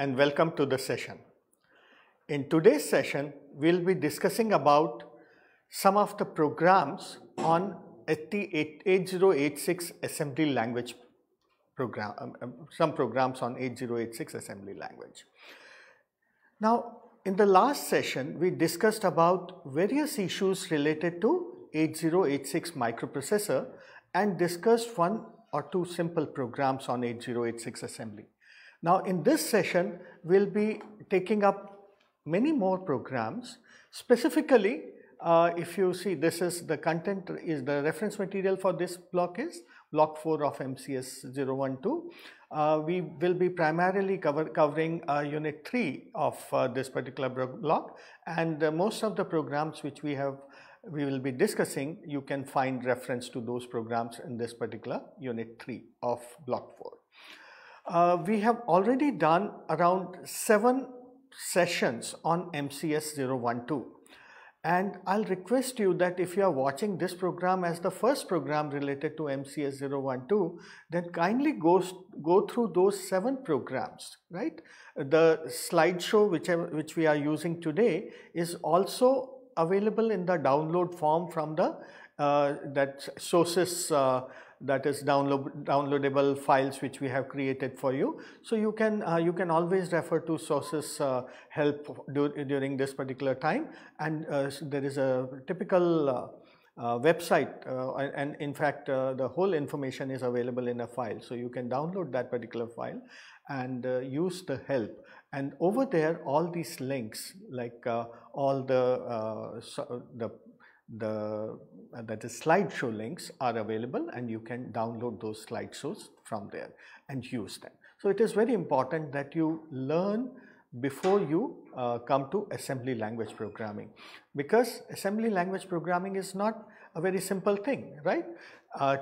and welcome to the session. In today's session, we'll be discussing about some of the programs on 8086 assembly language program, some programs on 8086 assembly language. Now, in the last session, we discussed about various issues related to 8086 microprocessor and discussed one or two simple programs on 8086 assembly. Now, in this session, we'll be taking up many more programs. Specifically, if you see, this is the content, is the reference material for this block is block 4 of MCS 012. We will be primarily covering unit 3 of this particular block, and most of the programs which we will be discussing, you can find reference to those programs in this particular unit 3 of block 4. We have already done around 7 sessions on MCS 012. And I'll request you that if you are watching this program as the first program related to MCS 012, then kindly go through those 7 programs, right? The slideshow which we are using today is also available in the download form from the that sources, that is downloadable files which we have created for you. So you can always refer to sources help during this particular time, and there is a typical website, and in fact the whole information is available in a file. So you can download that particular file and use the help. And over there, all these links, like all that is slideshow links, are available, and you can download those slideshows from there and use them. So it is very important that you learn before you come to assembly language programming, because assembly language programming is not a very simple thing, right?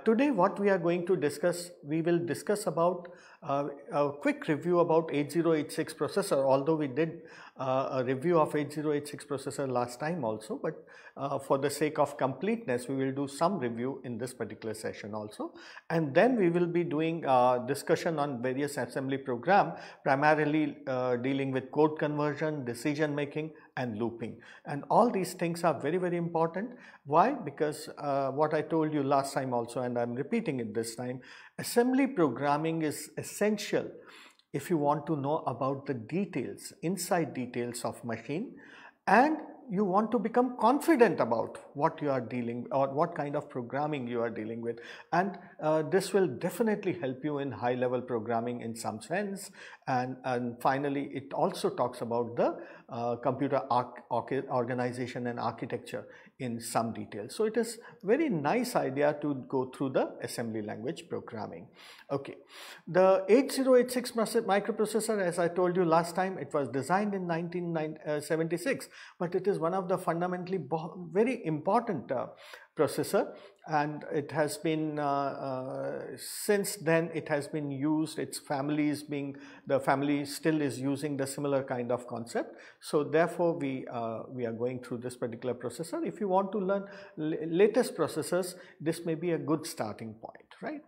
Today what we are going to discuss, we will discuss about a quick review about 8086 processor, although we did a review of 8086 processor last time also, but for the sake of completeness, we will do some review in this particular session also. And then we will be doing discussion on various assembly program, primarily dealing with code conversion, decision making, and looping. And all these things are very, very important. Why? Because what I told you last time also, and I'm repeating it this time, assembly programming is essential if you want to know about the details, inside details of machine, and you want to become confident about what you are dealing or what kind of programming you are dealing with. And this will definitely help you in high level programming in some sense. And finally, it also talks about the computer organization and architecture in some detail. So it is very nice idea to go through the assembly language programming. Okay, the 8086 microprocessor, as I told you last time, it was designed in 1976, but it is one of the fundamentally very important processor, and it has been since then it has been used, its family is being, the family still is using the similar kind of concept. So therefore we are going through this particular processor. If you want to learn latest processors, this may be a good starting point, right?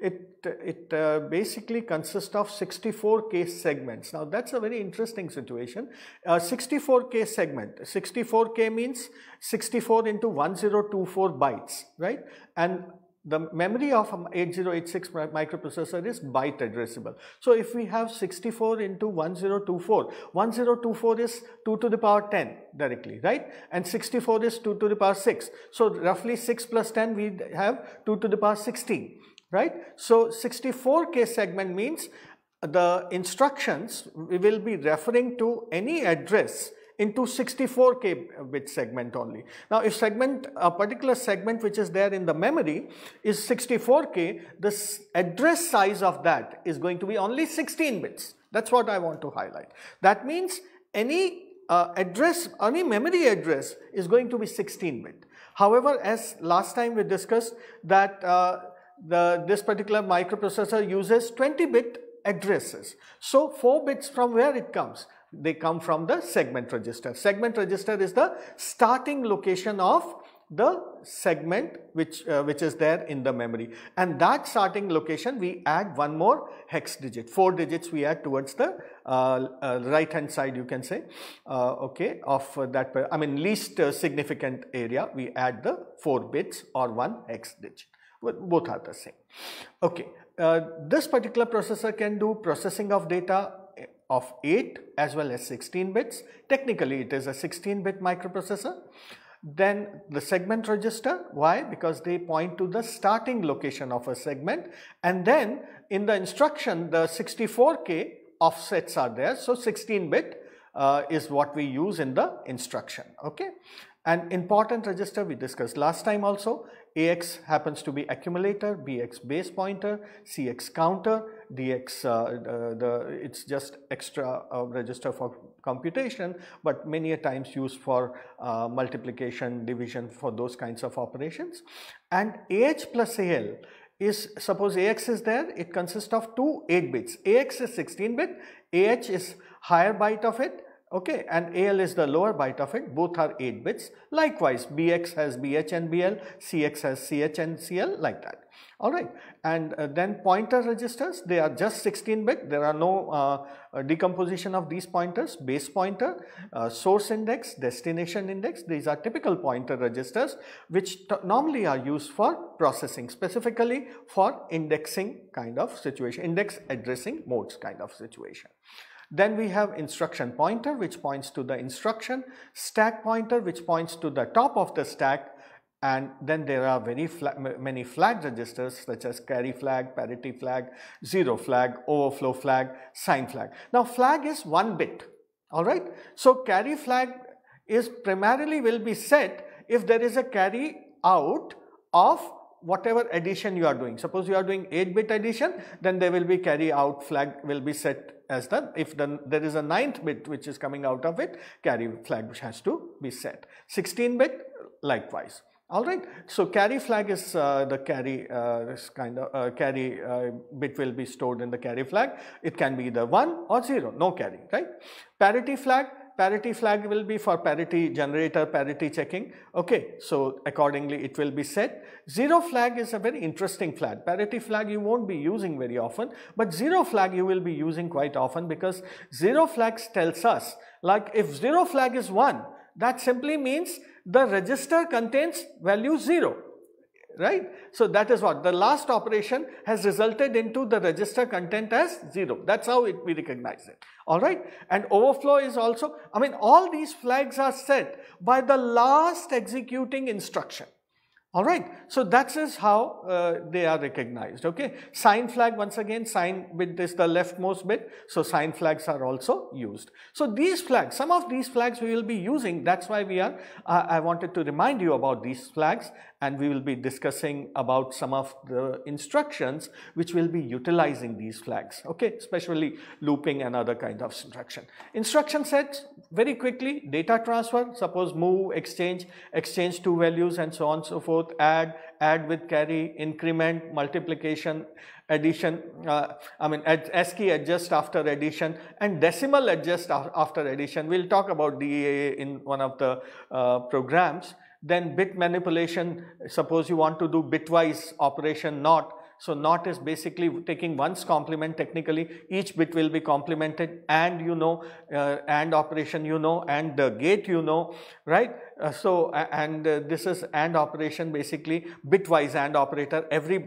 It basically consists of 64 K segments. Now that's a very interesting situation. 64 K segment, 64 K means 64 into 1024 bytes, right? And the memory of 8086 microprocessor is byte addressable. So if we have 64 into 1024, 1024 is 2 to the power 10 directly, right? And 64 is 2 to the power 6. So roughly 6 plus 10, we have 2 to the power 16, right? So 64K segment means the instructions, we will be referring to any address into 64K bit segment only. Now if segment, a particular segment which is there in the memory is 64K, this address size of that is going to be only 16 bits. That's what I want to highlight. That means any address, any memory address is going to be 16 bit. However, as last time we discussed that this particular microprocessor uses 20 bit addresses. So 4 bits from where it comes? They come from the segment register. Segment register is the starting location of the segment which is there in the memory, and that starting location we add one more hex digit, 4 digits we add towards the right hand side, you can say, okay, of that, I mean least significant area, we add the 4 bits or 1 hex digit, both are the same. Okay, this particular processor can do processing of data of 8 as well as 16 bits, technically it is a 16-bit microprocessor. Then the segment register, why? Because they point to the starting location of a segment, and then in the instruction the 64K offsets are there, so 16-bit is what we use in the instruction, okay. An important register we discussed last time also, AX happens to be accumulator, BX base pointer, CX counter, DX it's just extra register for computation, but many a times used for multiplication, division, for those kinds of operations. And AH plus AL is, suppose AX is there, it consists of two 8 bits, AX is 16 bit, AH is higher byte of it, okay, and AL is the lower byte of it, both are 8 bits. Likewise, BX has BH and BL, CX has CH and CL, like that. Alright, and then pointer registers, they are just 16-bit, there are no decomposition of these pointers, base pointer, source index, destination index, these are typical pointer registers which normally are used for processing, specifically for indexing kind of situation, index addressing modes kind of situation. Then we have instruction pointer which points to the instruction, stack pointer which points to the top of the stack, and then there are very many flag registers such as carry flag, parity flag, zero flag, overflow flag, sign flag. Now flag is 1 bit, alright. So carry flag is primarily will be set if there is a carry out of whatever addition you are doing. Suppose you are doing 8-bit addition, then there will be carry out flag will be set as the, if then there is a 9th bit which is coming out of it, carry flag which has to be set. 16-bit likewise, alright. So carry flag is the carry this kind of carry bit will be stored in the carry flag. It can be either 1 or 0, no carry, right. Parity flag. Parity flag will be for parity generator, parity checking, okay, so accordingly it will be set. Zero flag is a very interesting flag. Parity flag you won't be using very often, but zero flag you will be using quite often, because zero flags tells us, like if zero flag is 1, that simply means the register contains value 0. Right? So that is what the last operation has resulted into the register content as 0. That's how it, we recognize it. Alright? And overflow is also, I mean all these flags are set by the last executing instruction. Alright? So that is how they are recognized. Okay? Sign flag, once again, sign bit is the leftmost bit. So sign flags are also used. So these flags, some of these flags we will be using. That's why we are, I wanted to remind you about these flags, and we will be discussing about some of the instructions which will be utilizing these flags. Okay? Especially looping and other kind of instruction. Instruction sets, very quickly, data transfer, suppose move, exchange, exchange two values and so on and so forth. Add, add with carry, increment, multiplication, addition, I mean ASCII adjust after addition, and decimal adjust after addition. We will talk about DAA in one of the programs. Then bit manipulation, suppose you want to do bitwise operation NOT. So NOT is basically taking 1's complement, technically each bit will be complemented, and you know, and operation you know, and the gate you know, right. This is AND operation, basically bitwise AND operator, every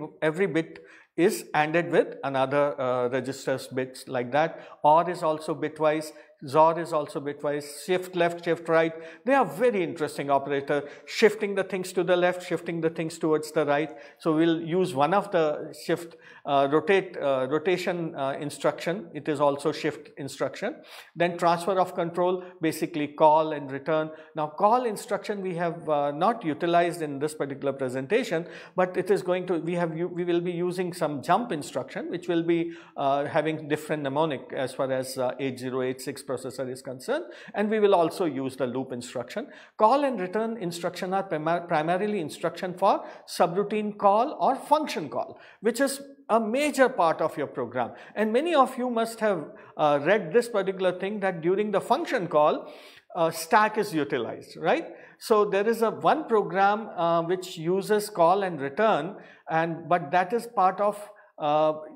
bit is ANDed with another registers bits like that. OR is also bitwise, XOR is also bitwise, shift left, shift right, they are very interesting operator, shifting the things to the left, shifting the things towards the right. So we'll use one of the shift, rotation instruction, it is also shift instruction. Then transfer of control, basically call and return. Now call instruction we have not utilized in this particular presentation, but it is going to, we will be using some jump instruction which will be having different mnemonic as far as 8086 processor is concerned, and we will also use the loop instruction. Call and return instruction are primarily instruction for subroutine call or function call, which is a major part of your program. And many of you must have read this particular thing, that during the function call, stack is utilized, right? So there is one program which uses call and return, but that is part of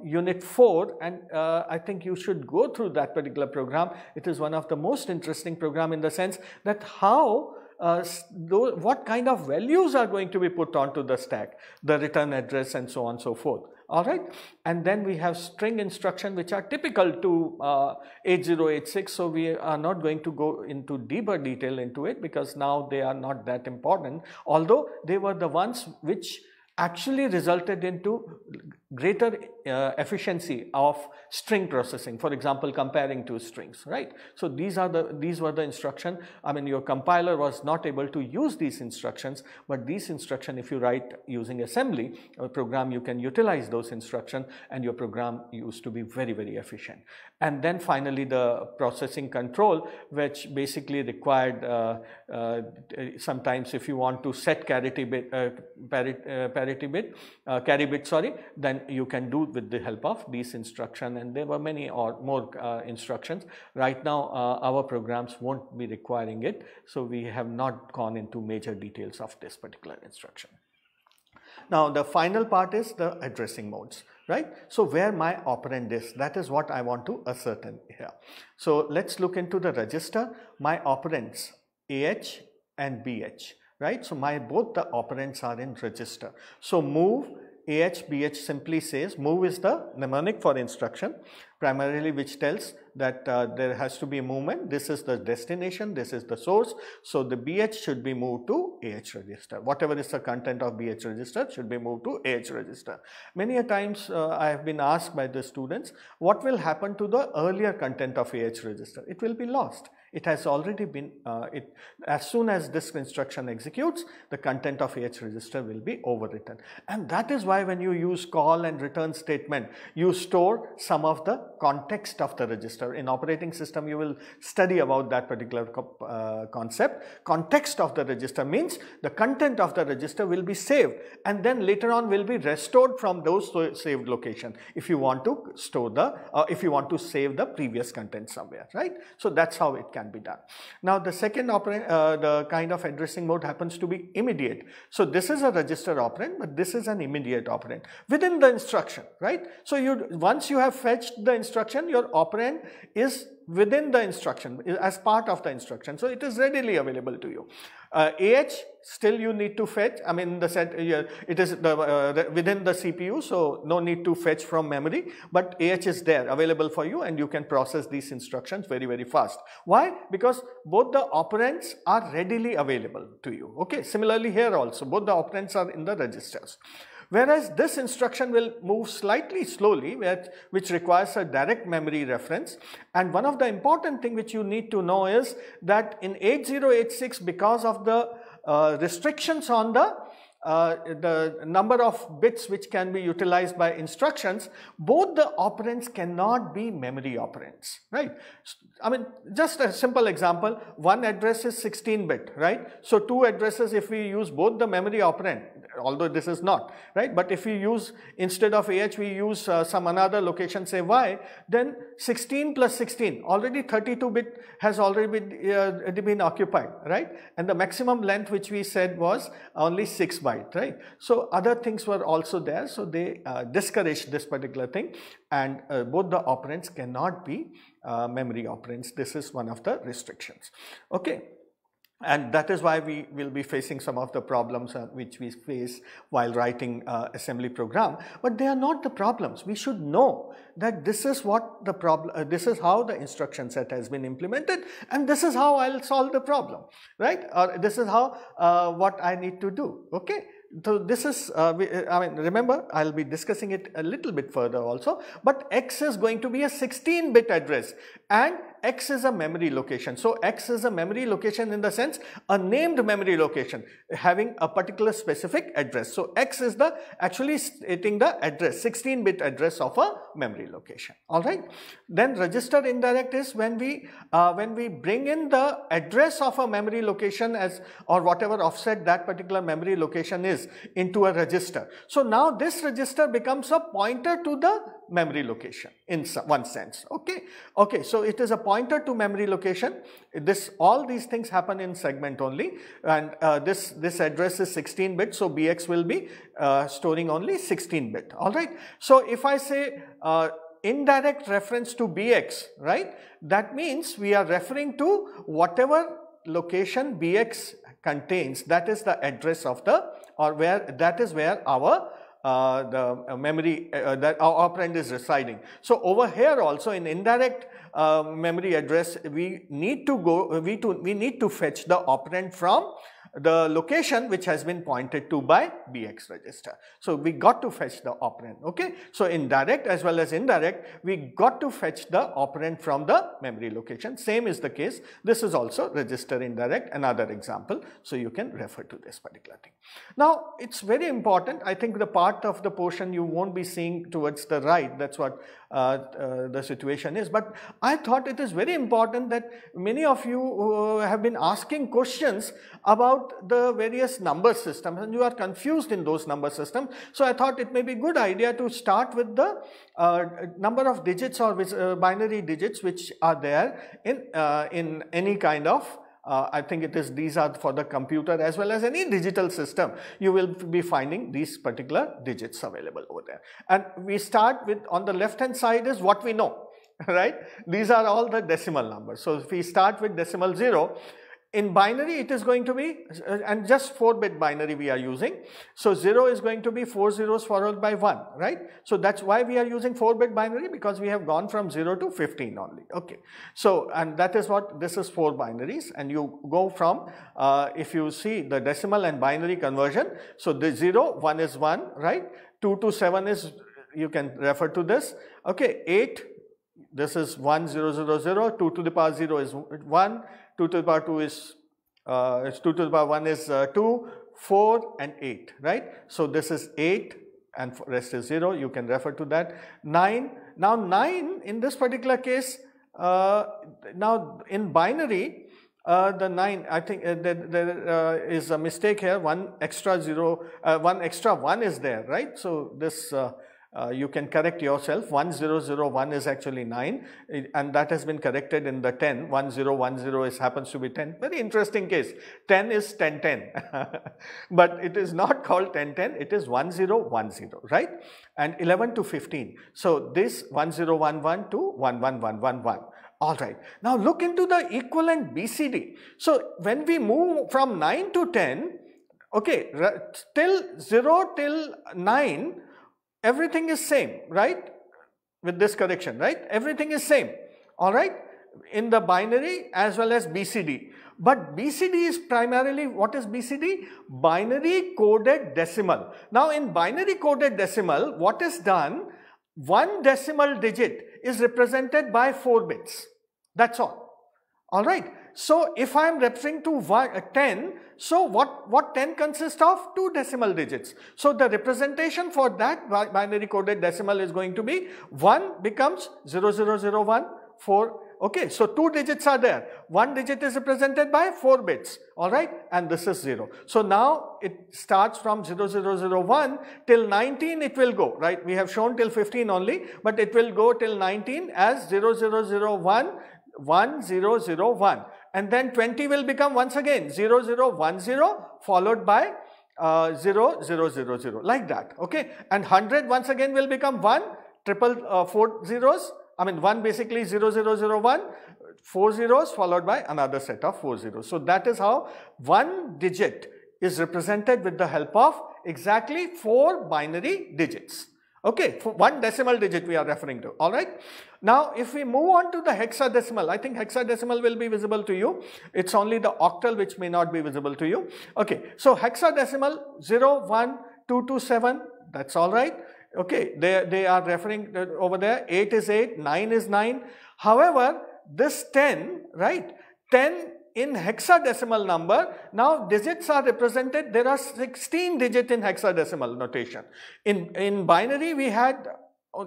unit 4, and I think you should go through that particular program. It is one of the most interesting program in the sense that how what kind of values are going to be put onto the stack, the return address and so on and so forth. Alright, and then we have string instruction which are typical to 8086, so we are not going to go into deeper detail into it because now they are not that important, although they were the ones which actually resulted into greater efficiency of string processing, for example, comparing two strings, right? So these were the instruction. I mean, your compiler was not able to use these instructions, but these instruction, if you write using assembly program, you can utilize those instruction, and your program used to be very, very efficient. And then finally, the processing control, which basically required sometimes if you want to set carry bit, sorry, then you can do with the help of these instruction, and there were many or more instructions. Right now, our programs won't be requiring it, so we have not gone into major details of this particular instruction. Now, the final part is the addressing modes, right? So, where my operand is, that is what I want to ascertain here. So, let's look into the register, my operands AH and BH. Right? So, both the operands are in register. So, move AH, BH simply says, move is the mnemonic for instruction primarily, which tells that there has to be a movement. This is the destination, this is the source. So, the BH should be moved to AH register. Whatever is the content of BH register should be moved to AH register. Many a times I have been asked by the students, what will happen to the earlier content of AH register? It will be lost. It has already been, as soon as this instruction executes, the content of AH register will be overwritten. And that is why when you use call and return statement, you store some of the context of the register. In operating system, you will study about that particular concept. Context of the register means the content of the register will be saved and then later on will be restored from those saved location if you want to store the, if you want to save the previous content somewhere, right? So that's how it can be done. Now the second operand, the kind of addressing mode happens to be immediate. So this is a register operand, but this is an immediate operand within the instruction, right? So once you have fetched the instruction, your operand is within the instruction, as part of the instruction. So it is readily available to you. AH still you need to fetch, I mean the set, it is the, within the CPU, so no need to fetch from memory, but AH is there available for you and you can process these instructions very, very fast. Why? Because both the operands are readily available to you, okay? Similarly here also, both the operands are in the registers. Whereas this instruction will move slightly slowly, which requires a direct memory reference. And one of the important thing which you need to know is that in 8086, because of the restrictions on the number of bits which can be utilized by instructions, both the operands cannot be memory operands, right? I mean, just a simple example, one address is 16-bit, right? So, two addresses, if we use both the memory operand, although this is not, right? But if we use, instead of AH, we use some another location, say Y, then 16 plus 16, already 32-bit has already been occupied, right? And the maximum length which we said was only 6 bytes. Right? So, other things were also there. So, they discouraged this particular thing, and both the operands cannot be memory operands. This is one of the restrictions. Okay. And that is why we will be facing some of the problems which we face while writing assembly program, but they are not the problems. We should know that this is what the problem, this is how the instruction set has been implemented, and this is how I will solve the problem, right? Or this is how what I need to do, okay? So, this is, I mean, remember, I will be discussing it a little bit further also, but X is going to be a 16-bit address and X is a memory location. So X is a memory location in the sense a named memory location having a particular specific address. So X is the actually stating the address, 16-bit address of a memory location. All right. Then register indirect is when we bring in the address of a memory location as or whatever offset that particular memory location is into a register. So now this register becomes a pointer to the memory location in one sense. Okay. Okay. So it is a pointer to memory location. This, all these things happen in segment only, and this address is 16-bit. So BX will be storing only 16-bit. All right. So if I say indirect reference to BX, right, that means we are referring to whatever location BX contains, that is the address of the, or where, that is where our the memory that our operand is residing. So over here also in indirect memory address, we need to go, we need to fetch the operand from the location which has been pointed to by BX register. So we got to fetch the operand. Okay. So in direct as well as indirect, we got to fetch the operand from the memory location. Same is the case. This is also register indirect, another example. So you can refer to this particular thing. Now it's very important. I think the part of the portion you won't be seeing towards the right. That's what the situation is. But I thought it is very important that many of you have been asking questions about the various number systems and you are confused in those number systems. So I thought it may be a good idea to start with the number of digits or which, binary digits which are there in any kind of, I think it is, these are for the computer as well as any digital system. You will be finding these particular digits available over there. And we start with, on the left hand side is what we know, right? These are all the decimal numbers. So if we start with decimal 0, in binary it is going to be, and just 4-bit binary we are using. So 0 is going to be 4 zeros followed by 1, right? So that's why we are using 4-bit binary, because we have gone from 0 to 15 only. Okay. So and that is what, this is 4 binaries, and you go from, if you see the decimal and binary conversion, so the 0, 1 is 1, right? 2 to 7 is, you can refer to this. Okay. 8, this is 1000, 2 to the power 0 is 1, 2 to the power 2 is, 2 to the power 1 is 2, 4 and 8, right? So this is 8 and rest is 0, you can refer to that. 9, now 9 in this particular case, now in binary, the 9, I think there is a mistake here, 1 extra 0, 1 extra 1 is there, right? So this, you can correct yourself, 1001 is actually 9, and that has been corrected in the 10, 1010 is, happens to be 10, very interesting case, 10 is 1010, but it is not called 1010, it is 1010, right? And 11 to 15, so this 1011 to 11111. All right. Now look into the equivalent BCD. So when we move from 9 to 10, okay, till 0 till 9, everything is same, right? With this correction, right? Everything is same, all right? In the binary as well as BCD. But BCD is primarily, what is BCD? Binary coded decimal. Now in binary coded decimal, what is done? One decimal digit is represented by 4 bits. That's all. All right. So if I am referring to 10, so what 10 consists of? 2 decimal digits. So the representation for that binary coded decimal is going to be 1 becomes 0001, 4. Okay, so 2 digits are there. 1 digit is represented by 4 bits. All right, and this is 0. So now it starts from 0001 till 19 it will go, right? We have shown till 15 only, but it will go till 19 as 0001, 1001. And then 20 will become once again 0010 followed by 0000, like that, okay? And 100 once again will become 1 basically 0001, 4 zeros followed by another set of 4 zeros. So that is how 1 digit is represented with the help of exactly 4 binary digits. Okay, for 1 decimal digit we are referring to, all right. Now, if we move on to the hexadecimal, I think hexadecimal will be visible to you. It's only the octal which may not be visible to you. Okay, so hexadecimal 0, 1, 2, 2, 7, that's all right. Okay, they are referring over there, 8 is 8, 9 is 9. However, this 10, right, 10 in hexadecimal number, now digits are represented, there are 16 digits in hexadecimal notation. In binary we had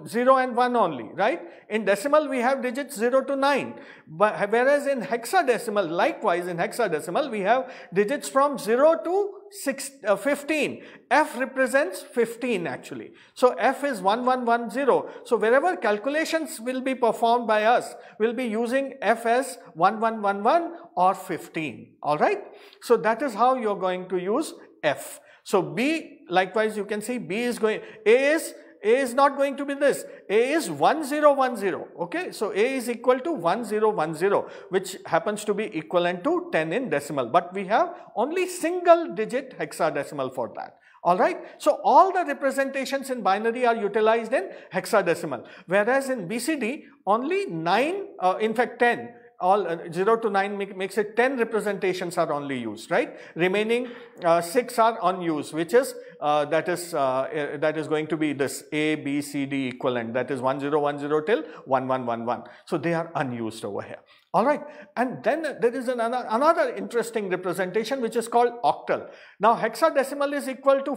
0 and 1 only, right? In decimal we have digits 0 to 9, but whereas in hexadecimal, likewise in hexadecimal we have digits from 0 to 15. F represents 15 actually. So F is 1110. So wherever calculations will be performed by us, we'll be using F as 1111 or 15, alright? So that is how you're going to use F. So B, likewise you can see B is going, A is not going to be this, A is 1010, okay. So A is equal to 1010, which happens to be equivalent to 10 in decimal, but we have only single digit hexadecimal for that, alright. So all the representations in binary are utilized in hexadecimal, whereas in BCD only 10. All 0 to 9 makes it 10 representations are only used, right? Remaining 6 are unused, which is that is going to be this A, B, C, D equivalent, that is 1010 till 1111. So they are unused over here. All right, and then there is another interesting representation which is called octal. Now hexadecimal is equal to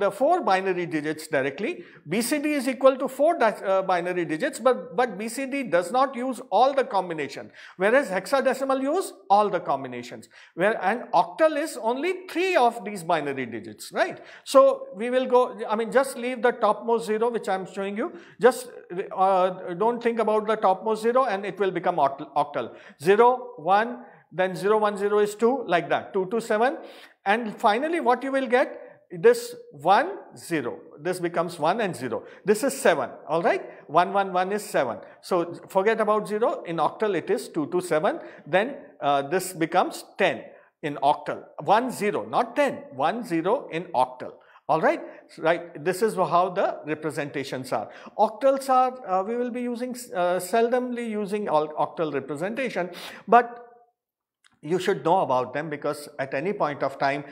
the four binary digits directly. BCD is equal to four binary digits, but BCD does not use all the combination, whereas hexadecimal use all the combinations. And octal is only 3 of these binary digits, right? So we will go. I mean, just leave the topmost 0 which I am showing you. Just don't think about the topmost 0, and it will become octal. 0, 1, then 0, 1, 0 is 2, like that, 2 to 7, and finally what you will get, this 1, 0, this becomes 1 and 0, this is 7, alright, 1, 1, 1 is 7. So forget about 0, in octal it is 2 to 7, then this becomes 10 in octal, 1, 0, not 10, 1, 0 in octal. All right, right. This is how the representations are. Octals are, we will be using, seldomly using octal representation, but you should know about them because at any point of time,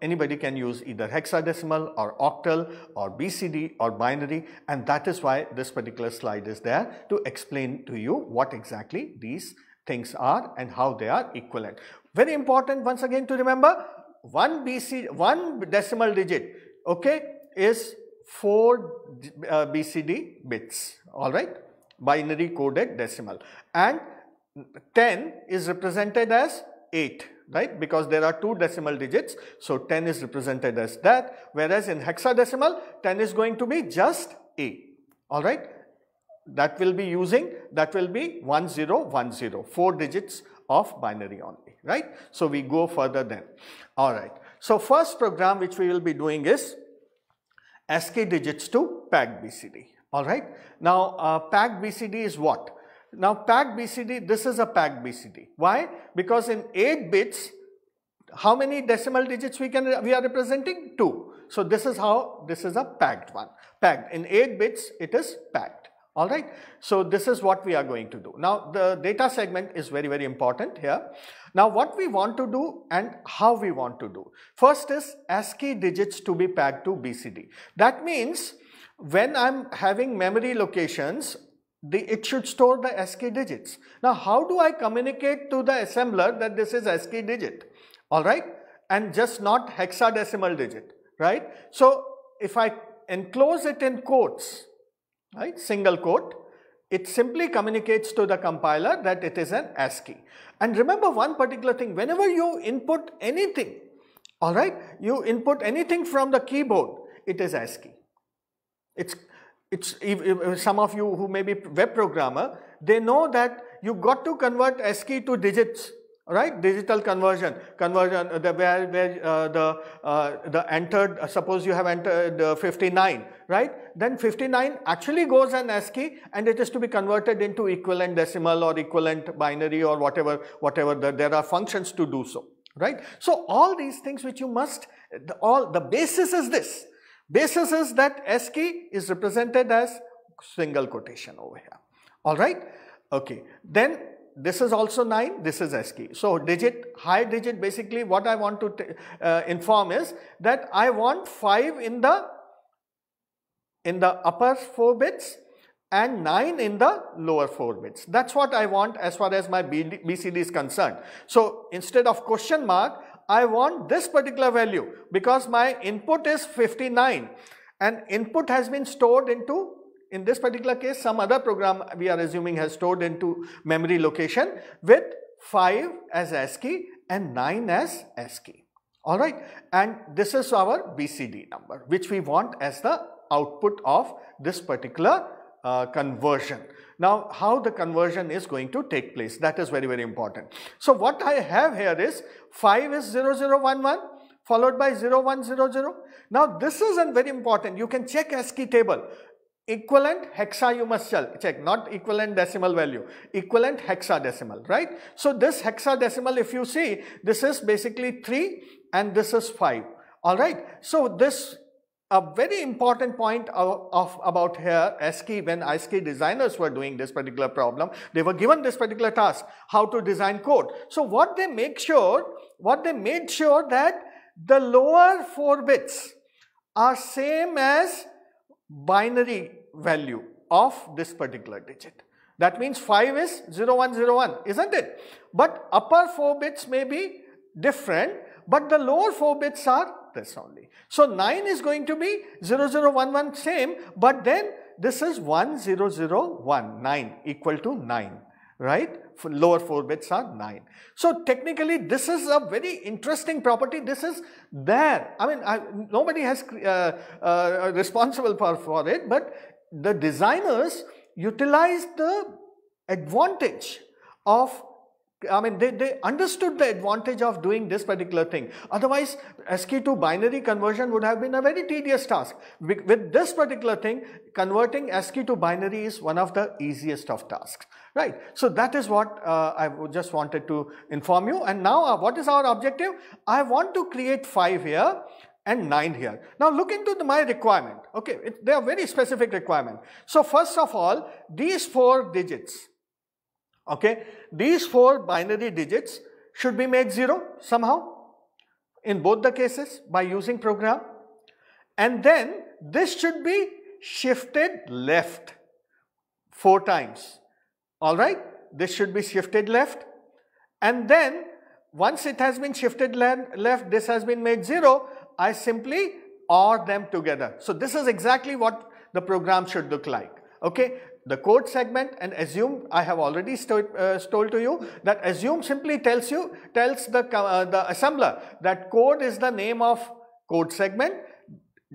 anybody can use either hexadecimal or octal or BCD or binary, and that is why this particular slide is there to explain to you what exactly these things are and how they are equivalent. Very important once again to remember, one decimal digit, okay, is 4 BCD bits, all right, binary coded decimal, and 10 is represented as 8, right, because there are 2 decimal digits, so 10 is represented as that, whereas in hexadecimal 10 is going to be just A, all right, that will be 1010, 4 digits of binary only, right? So we go further then. All right. So first program which we will be doing is ASCII digits to packed BCD. All right. Now packed BCD is what? Now packed BCD. This is a packed BCD. Why? Because in 8 bits, how many decimal digits we are representing? 2. So this is how this is a packed one. Packed in 8 bits, it is packed. All right. So this is what we are going to do. Now the data segment is very, very important here. Now what we want to do and how we want to do. First is ASCII digits to be packed to BCD. That means when I'm having memory locations, it should store the ASCII digits. Now how do I communicate to the assembler that this is ASCII digit? All right. And just not hexadecimal digit, right? So if I enclose it in quotes, right, single quote, it simply communicates to the compiler that it is an ASCII. And remember one particular thing, whenever you input anything, all right, you input anything from the keyboard, it is ASCII. It's if some of you who may be web programmer, they know that you got to convert ASCII to digits, right? Digital conversion where the entered, suppose you have entered 59, right? Then 59 actually goes an ASCII and it is to be converted into equivalent decimal or equivalent binary or whatever, there are functions to do so, right? So all these things which you must, the basis is this. Basis is that ASCII is represented as single quotation over here, all right? Okay, then this is also 9, this is ASCII. So digit, high digit, basically what I want to inform is that I want 5 in the upper 4 bits and 9 in the lower 4 bits. That's what I want as far as my BCD is concerned. So instead of question mark, I want this particular value because my input is 59 and input has been stored into, in this particular case, some other program we are assuming has stored into memory location with 5 as ASCII and 9 as ASCII. Alright, and this is our BCD number which we want as the output of this particular conversion. Now, how the conversion is going to take place, that is very, very important. So, what I have here is 5 is 0011 followed by 0100. Now, this is a very important, you can check ASCII table. Equivalent hexa you must check, not equivalent decimal value, equivalent hexadecimal, right? So, this hexadecimal, if you see, this is basically 3 and this is 5, alright? So, this a very important point about here ASCII, when ASCII designers were doing this particular problem, they were given this particular task, how to design code. So, what they made sure that the lower 4 bits are same as binary value of this particular digit. That means 5 is 0101, isn't it? But upper 4 bits may be different, but the lower 4 bits are this only. So 9 is going to be 0011 same, but then this is 10019 equal to 9, right? For lower 4 bits are 9. So technically this is a very interesting property, this is there. I mean, nobody has responsible for it, but the designers utilized the advantage of, I mean, they understood the advantage of doing this particular thing. Otherwise, ASCII to binary conversion would have been a very tedious task. With this particular thing, converting ASCII to binary is one of the easiest of tasks, right? So that is what I just wanted to inform you. And now, what is our objective? I want to create 5 here and 9 here. Now look into my requirement. Okay, they are very specific requirement. So first of all, these 4 digits, okay, these 4 binary digits should be made 0 somehow in both the cases by using program, and then this should be shifted left 4 times. Alright, this should be shifted left, and then once it has been shifted left, this has been made 0, I simply OR them together. So this is exactly what the program should look like. Okay, the code segment, and assume, I have already told to you that assume simply tells the assembler that code is the name of code segment,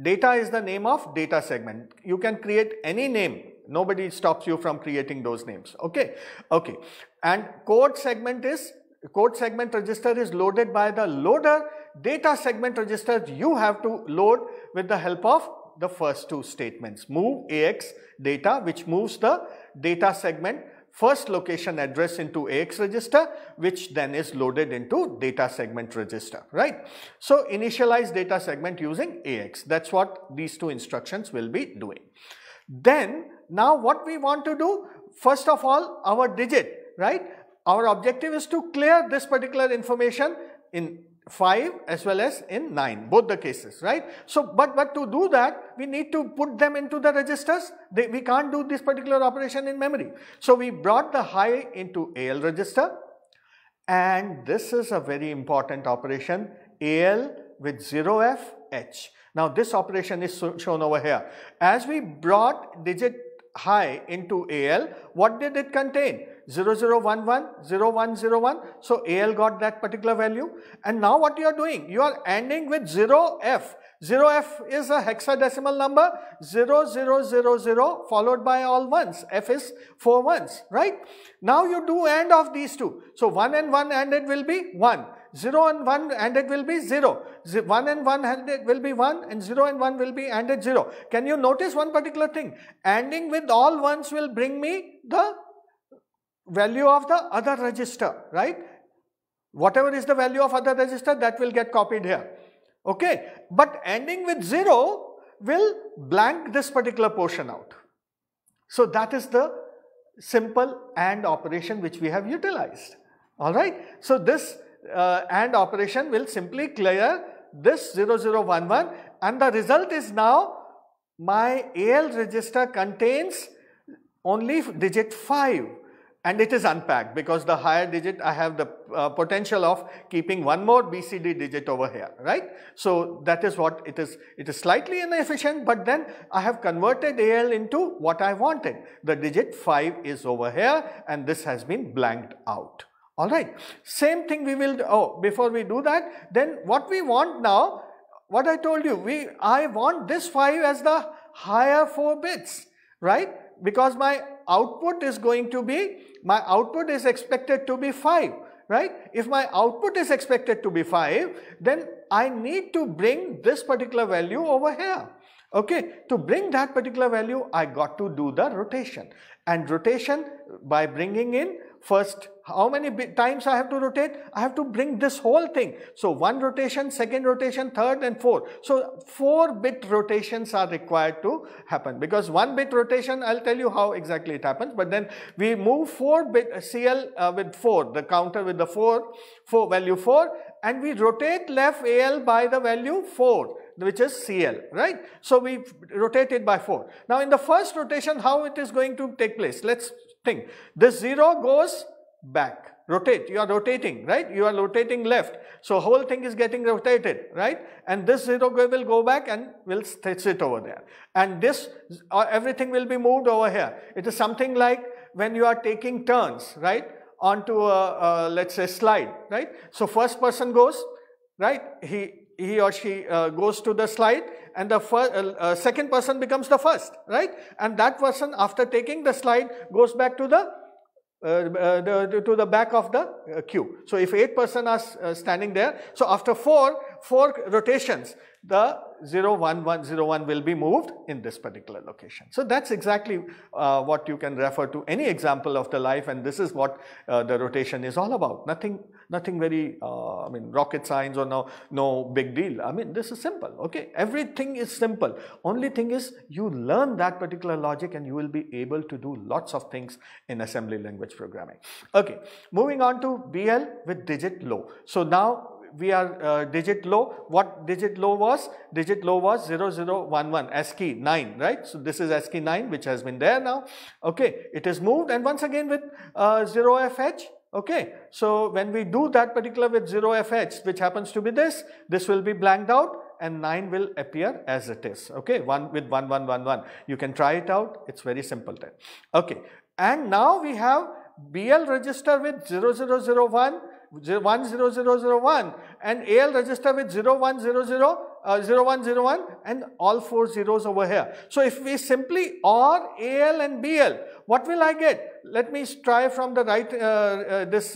data is the name of data segment. You can create any name, nobody stops you from creating those names. Okay, okay, and code segment register is loaded by the loader, data segment register you have to load with the help of the first 2 statements, move AX data, which moves the data segment first location address into AX register, which then is loaded into data segment register, right? So initialize data segment using AX, that's what these 2 instructions will be doing. Then now what we want to do, first of all our digit, right? Our objective is to clear this particular information in 5 as well as in 9, both the cases, right? So, but to do that, we need to put them into the registers. We can't do this particular operation in memory. So, we brought the high into AL register, and this is a very important operation, AL with 0FH. Now, this operation is shown over here. As we brought digit high into AL, what did it contain? 0011, 0101. So AL got that particular value, and now what you are doing, you are ending with 0F. 0F is a hexadecimal number, 0000 followed by all ones, F is 4 ones, right? Now you do AND of these 2. So 1 and 1 ANDed will be 1, 0 and 1 ANDed will be 0, 1 and 1 ANDed will be 1, and 0 and 1 will be ANDed 0. Can you notice one particular thing? ANDing with all ones will bring me the value of the other register, right? Whatever is the value of other register, that will get copied here. Okay, but ending with 0 will blank this particular portion out. So that is the simple AND operation which we have utilized. Alright, so this AND operation will simply clear this 0011, and the result is now my AL register contains only digit 5, and it is unpacked because the higher digit I have the potential of keeping one more BCD digit over here, right? So that is what it is. It is slightly inefficient, but then I have converted AL into what I wanted. The digit 5 is over here and this has been blanked out. Alright, same thing we will do. Oh, before we do that, then what we want now, what I told you, I want this 5 as the higher 4 bits, right? Because my output is going to be, my output is expected to be 5, right? If my output is expected to be 5, then I need to bring this particular value over here. Okay, to bring that particular value, I got to do the rotation. And rotation by bringing in first, how many times I have to rotate? I have to bring this whole thing. So, one rotation, second rotation, third and fourth. So, 4-bit rotations are required to happen, because 1-bit rotation, I'll tell you how exactly it happens, but then we move 4-bit CL with 4, the counter with the 4 value 4, and we rotate left AL by the value 4, which is CL, right? So, we rotate it by 4. Now, in the first rotation, how it is going to take place? Let's think. This 0 goes back, rotate, you are rotating, right? You are rotating left. So, whole thing is getting rotated, right? And this 0 will go back and will sit over there. And this, everything will be moved over here. It is something like when you are taking turns, right? Onto a let's say slide, right? So, first person goes, right? He or she goes to the slide, and the second person becomes the first, right? And that person, after taking the slide, goes back to the back of the queue. So, if 8 person are standing there, so after 4 rotations, the 0, 1, 1, 0, 1 will be moved in this particular location. So, that's exactly what you can refer to any example of the life, and this is what the rotation is all about. Nothing very, I mean, rocket science or no big deal. I mean, this is simple, okay? Everything is simple. Only thing is you learn that particular logic and you will be able to do lots of things in assembly language programming. Okay, moving on to BL with digit low. So, now we are digit low. What digit low was? Digit low was 0011, ASCII 9, right? So, this is ASCII 9 which has been there now, okay? It is moved, and once again with 0FH. Okay, so when we do that particular with 0FH, which happens to be this will be blanked out and 9 will appear as it is, okay, 1 with 1, 1, 1, 1. You can try it out, it's very simple then, okay. And now we have BL register with 0001, 10001, and AL register with 0101, and all 4 zeros over here. So, if we simply OR AL and BL, what will I get? Let me try from the right, this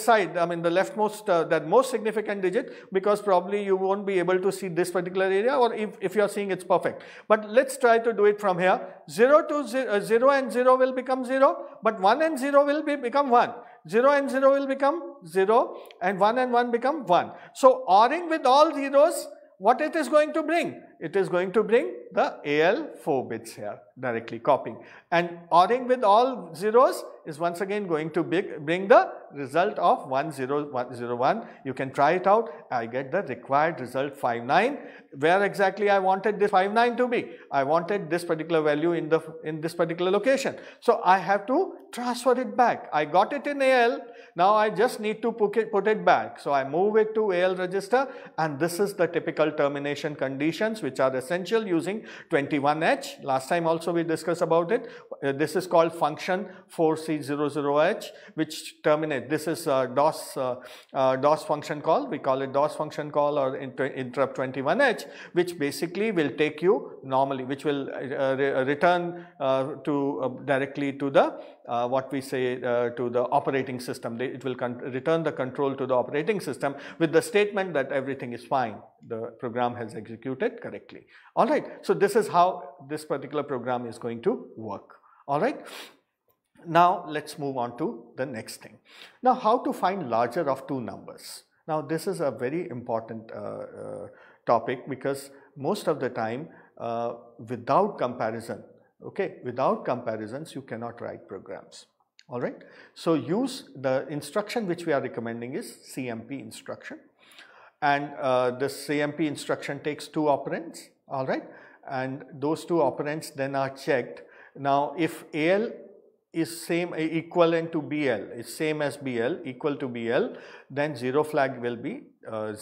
side, I mean the leftmost, that most significant digit, because probably you won't be able to see this particular area, or if you are seeing, it's perfect. But let's try to do it from here. 0 and 0 will become 0, but 1 and 0 will become 1. 0 and 0 will become 0, and 1 become 1. So, ORing with all zeros, what it is going to bring? It is going to bring the AL 4 bits here, directly copying. And ORing with all zeros is once again going to bring the result of 10101. You can try it out. I get the required result 59. Where exactly I wanted this 59 to be? I wanted this particular value in this particular location. So, I have to transfer it back. I got it in AL. Now, I just need to put it back. So, I move it to AL register, and this is the typical termination conditions which are essential using 21H. Last time also we discussed about it. This is called function 4C00H, which terminates. This is DOS function call. We call it DOS function call or interrupt 21H, which basically will take you normally, which will return to directly to the what we say to the operating system. It will return the control to the operating system with the statement that everything is fine. The program has executed correctly. All right. So, this is how this particular program is going to work. All right. Now, let's move on to the next thing. Now, how to find larger of 2 numbers. Now, this is a very important topic, because most of the time without comparison, okay, without comparisons you cannot write programs, alright. So, use the instruction which we are recommending is CMP instruction, and this CMP instruction takes 2 operands, alright, and those 2 operands then are checked Now, if AL is same equivalent to BL, is same as BL, equal to BL, then 0 flag will be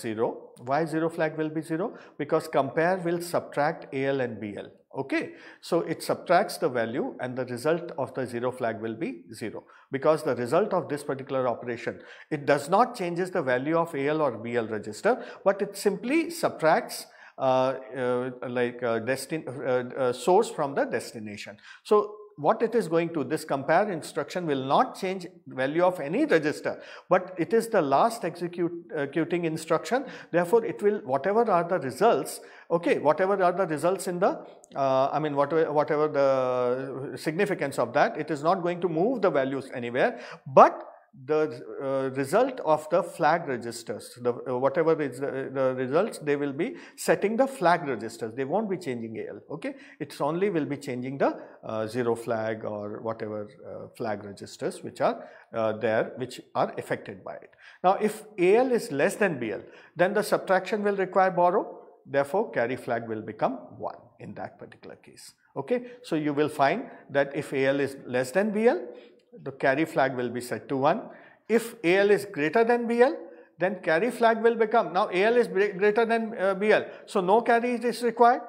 0. Why 0 flag will be 0? Because compare will subtract AL and BL. Okay, so it subtracts the value and the result of the 0 flag will be 0, because the result of this particular operation, it does not changes the value of AL or BL register, but it simply subtracts source from the destination. So what it is going to, this compare instruction will not change value of any register, but it is the last executing instruction. Therefore, it will, whatever are the results, okay, whatever are the results in the, whatever the significance of that, it is not going to move the values anywhere, but the result of the flag registers, whatever is the results, they will be setting the flag registers. They won't be changing AL, okay. It's only will be changing the 0 flag or whatever flag registers which are there, which are affected by it. Now, if AL is less than BL, then the subtraction will require borrow. Therefore, carry flag will become 1 in that particular case, okay. So, you will find that if AL is less than BL, the carry flag will be set to 1. If AL is greater than BL, then carry flag will become, now AL is greater than BL, so no carry is required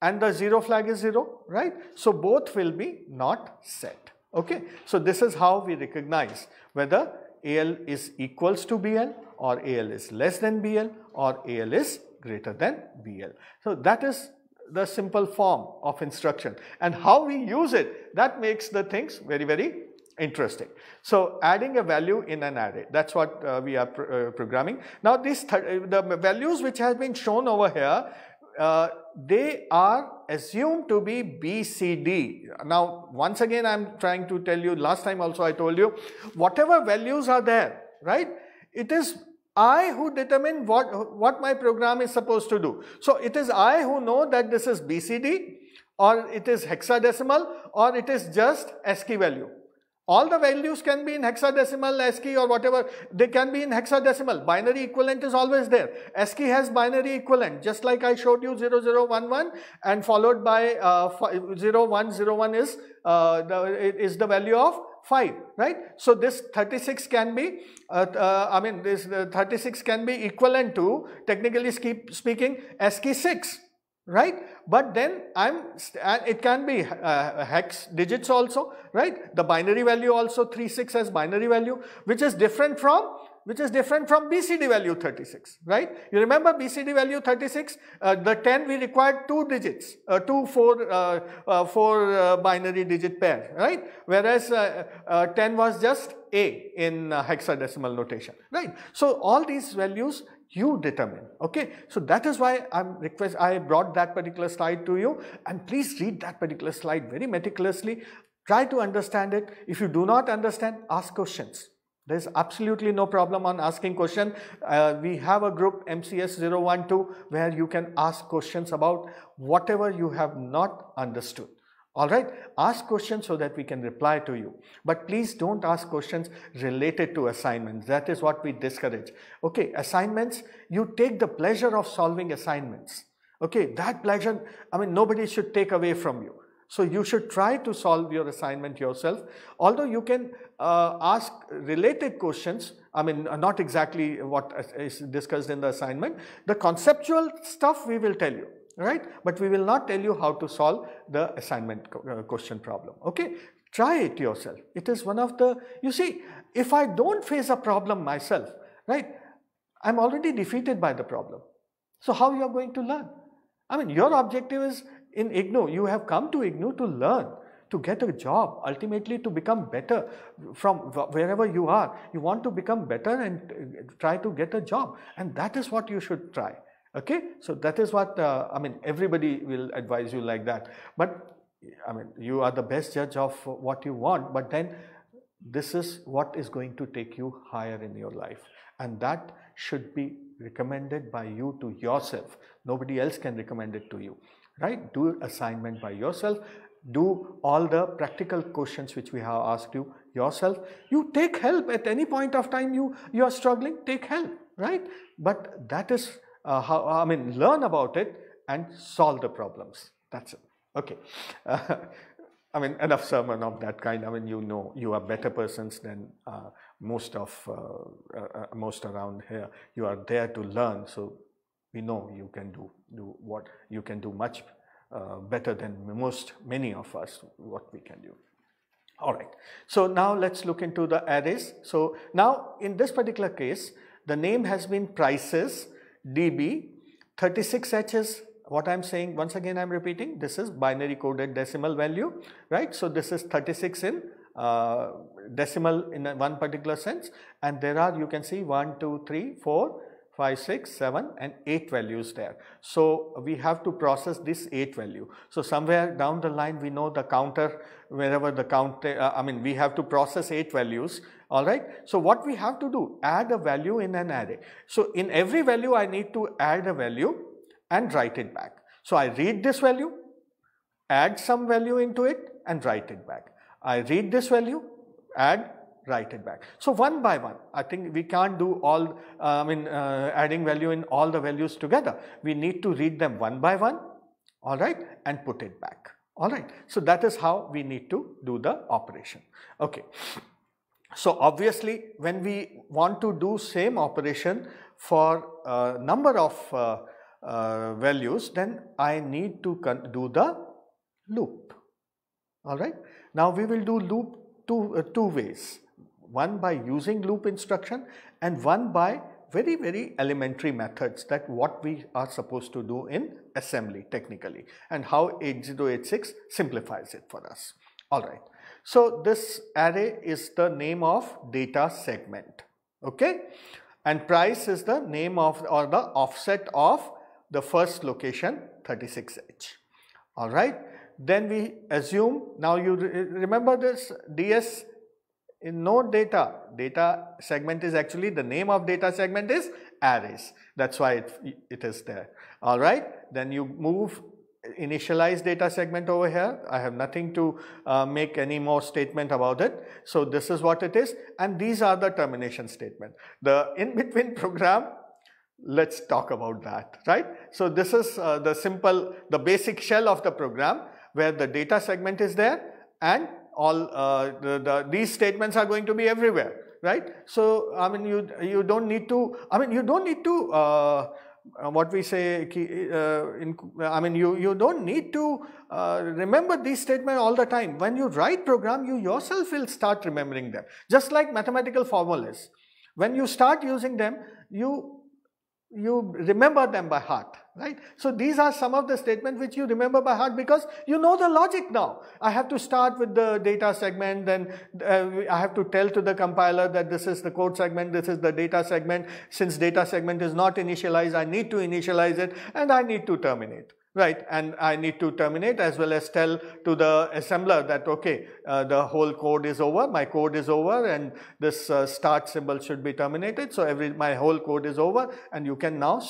and the 0 flag is 0, right. So, both will be not set, okay. So, this is how we recognize whether AL is equals to BL or AL is less than BL or AL is greater than BL. So, that is the simple form of instruction, and how we use it, that makes the things very, very interesting. So, adding a value in an array, that's what we are programming. Now, these the values which has been shown over here, they are assumed to be BCD. Now, once again I am trying to tell you, last time also I told you, whatever values are there, right, it is I who determine what my program is supposed to do. So, it is I who know that this is BCD or it is hexadecimal or it is just ASCII value. All the values can be in hexadecimal, ASCII or whatever, they can be in hexadecimal. Binary equivalent is always there. ASCII has binary equivalent, just like I showed you 0011 and followed by 0101 is the value of 5, right. So, this 36 can be, this 36 can be equivalent to, technically speaking, ASCII 6. Right, but then it can be hex digits also, right? The binary value also 36 as binary value, which is different from BCD value 36, right? You remember BCD value 36, the 10 we required 4 binary digit pair, right? Whereas 10 was just A in hexadecimal notation, right? So all these values you determine, okay. So, that is why I brought that particular slide to you, and please read that particular slide very meticulously, try to understand it. If you do not understand, ask questions. There is absolutely no problem on asking questions. We have a group MCS 012 where you can ask questions about whatever you have not understood. Alright, ask questions so that we can reply to you, but please don't ask questions related to assignments. That is what we discourage. Okay, assignments, you take the pleasure of solving assignments. Okay, that pleasure, nobody should take away from you. So, you should try to solve your assignment yourself, although you can ask related questions, not exactly what is discussed in the assignment. The conceptual stuff we will tell you. Right, but we will not tell you how to solve the assignment question problem, okay. Try it yourself. It is one of the, you see, if I don't face a problem myself, right, I am already defeated by the problem. So, how you are going to learn? Your objective is in IGNU, you have come to IGNU to learn, to get a job, ultimately to become better from wherever you are. You want to become better and try to get a job, and that is what you should try. Okay, so that is what, everybody will advise you like that, but you are the best judge of what you want, but then this is what is going to take you higher in your life, and that should be recommended by you to yourself. Nobody else can recommend it to you, right? Do assignment by yourself, do all the practical questions which we have asked you yourself. You take help at any point of time you are struggling, take help, right? But that is learn about it and solve the problems. That's it. Okay. I mean, enough sermon of that kind. I mean, you know, you are better persons than most around here. You are there to learn, so we know you can do what you can do much better than many of us what we can do. All right. So now let's look into the arrays. So now in this particular case, the name has been prices DB 36Hs. What I am saying, once again I am repeating, this is binary coded decimal value, right? So this is 36 in decimal in one particular sense, and there are, you can see 1, 2, 3, 4, 5, 6, 7 and 8 values there. So we have to process this 8 value. So somewhere down the line we know the counter, wherever the counter, we have to process 8 values, alright. So what we have to do, add a value in an array. So in every value I need to add a value and write it back. So I read this value, add some value into it and write it back. I read this value, add, write it back. So one by one, I think we can't do all, adding value in all the values together. We need to read them one by one, alright, and put it back, alright. So that is how we need to do the operation, okay. So obviously when we want to do same operation for a number of values, then I need to do the loop, alright. Now we will do loop two ways, one by using loop instruction and one by very, very elementary methods that what we are supposed to do in assembly technically, and how 8086 simplifies it for us, alright. So this array is the name of data segment, okay, and price is the name of or the offset of the first location 36H, alright. Then we assume, now you remember this DS in no data, data segment is actually the name of data segment is arrays, that's why it is there, alright. Then you move initialize data segment over here, I have nothing to make any more statement about it. So this is what it is, and these are the termination statement. The in between program, let's talk about that, right. So this is the basic shell of the program where the data segment is there and all these statements are going to be everywhere, right. So I mean you don't need to, you don't need to remember these statements all the time. When you write program, you yourself will start remembering them. Just like mathematical formulas, when you start using them, you remember them by heart, right. So these are some of the statements which you remember by heart because you know the logic now. I have to start with the data segment, then I have to tell to the compiler that this is the code segment, this is the data segment. Since data segment is not initialized, I need to initialize it and I need to terminate, right. And I need to terminate as well as tell to the assembler that okay, the whole code is over, my code is over, and this start symbol should be terminated. So my whole code is over and you can now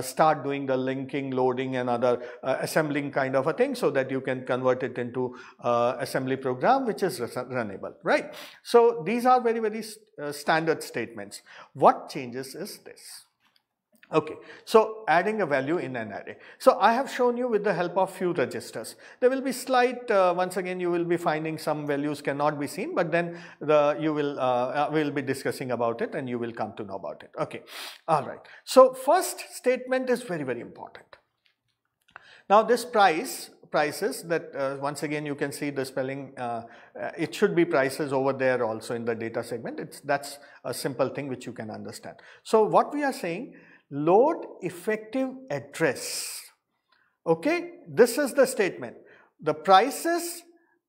start doing the linking, loading and other assembling kind of a thing, so that you can convert it into assembly program which is runnable, right. So these are very, very standard statements. What changes is this? Okay, so adding a value in an array. So I have shown you with the help of few registers. There will be slight, once again you will be finding some values cannot be seen, but then you will, we'll be discussing about it and you will come to know about it, okay. Alright, so first statement is very, very important. Now this prices that once again you can see the spelling, it should be prices over there also in the data segment. That's a simple thing which you can understand. So what we are saying, load effective address, okay, this is the statement. The prices,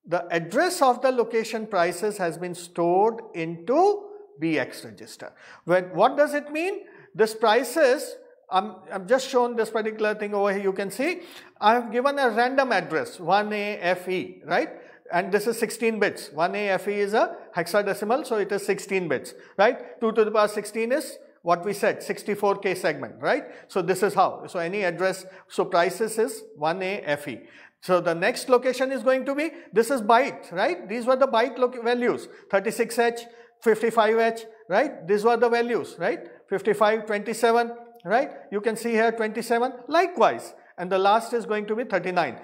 the address of the location prices has been stored into BX register. What does it mean? This prices, I'm just shown this particular thing over here, you can see I have given a random address 1AFE, right, and this is 16 bits. 1AFE is a hexadecimal, so it is 16 bits, right. 2 to the power 16 is what we said, 64K segment, right. So this is how, so any address, so prices is 1AFE. So the next location is going to be, this is byte, right, these were the byte values, 36H, 55H, right, these were the values, right, 55, 27, right, you can see here 27, likewise, and the last is going to be 39.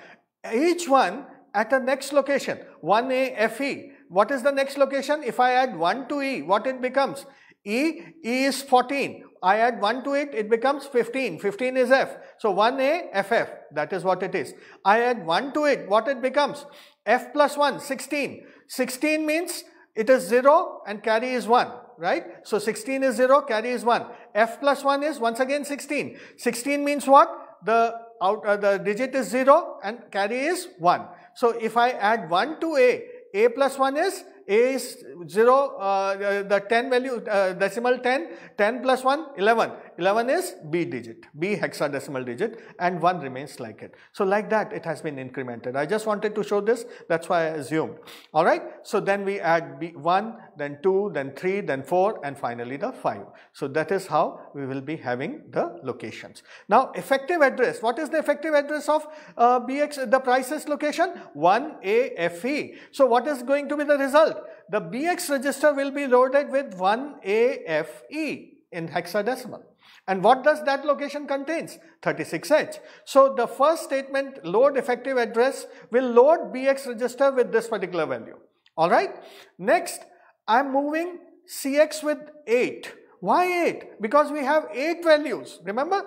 Each one at the next location, 1AFE. What is the next location? If I add 1 to E, what it becomes? E is 14. I add 1 to it, it becomes 15. 15 is F. So 1AFF, that is what it is. I add 1 to it, what it becomes? F plus 1, 16. 16 means it is 0 and carry is 1, right? So 16 is 0, carry is 1. F plus 1 is once again 16. 16 means what? The digit is 0 and carry is 1. So if I add 1 to A plus 1 is, A is 0, the 10 value, decimal 10, 10 plus 1, 11. 11 is B digit, B hexadecimal digit, and 1 remains like it. So like that it has been incremented. I just wanted to show this, that's why I assumed. Alright, so then we add B1, then 2, then 3, then 4, and finally the 5. So that is how we will be having the locations. Now effective address, what is the effective address of the prices location? 1AFE. So what is going to be the result? The BX register will be loaded with 1AFE in hexadecimal. And what does that location contains? 36H. So the first statement, load effective address, will load BX register with this particular value. Alright. Next, I am moving CX with 8. Why 8? Because we have 8 values. Remember?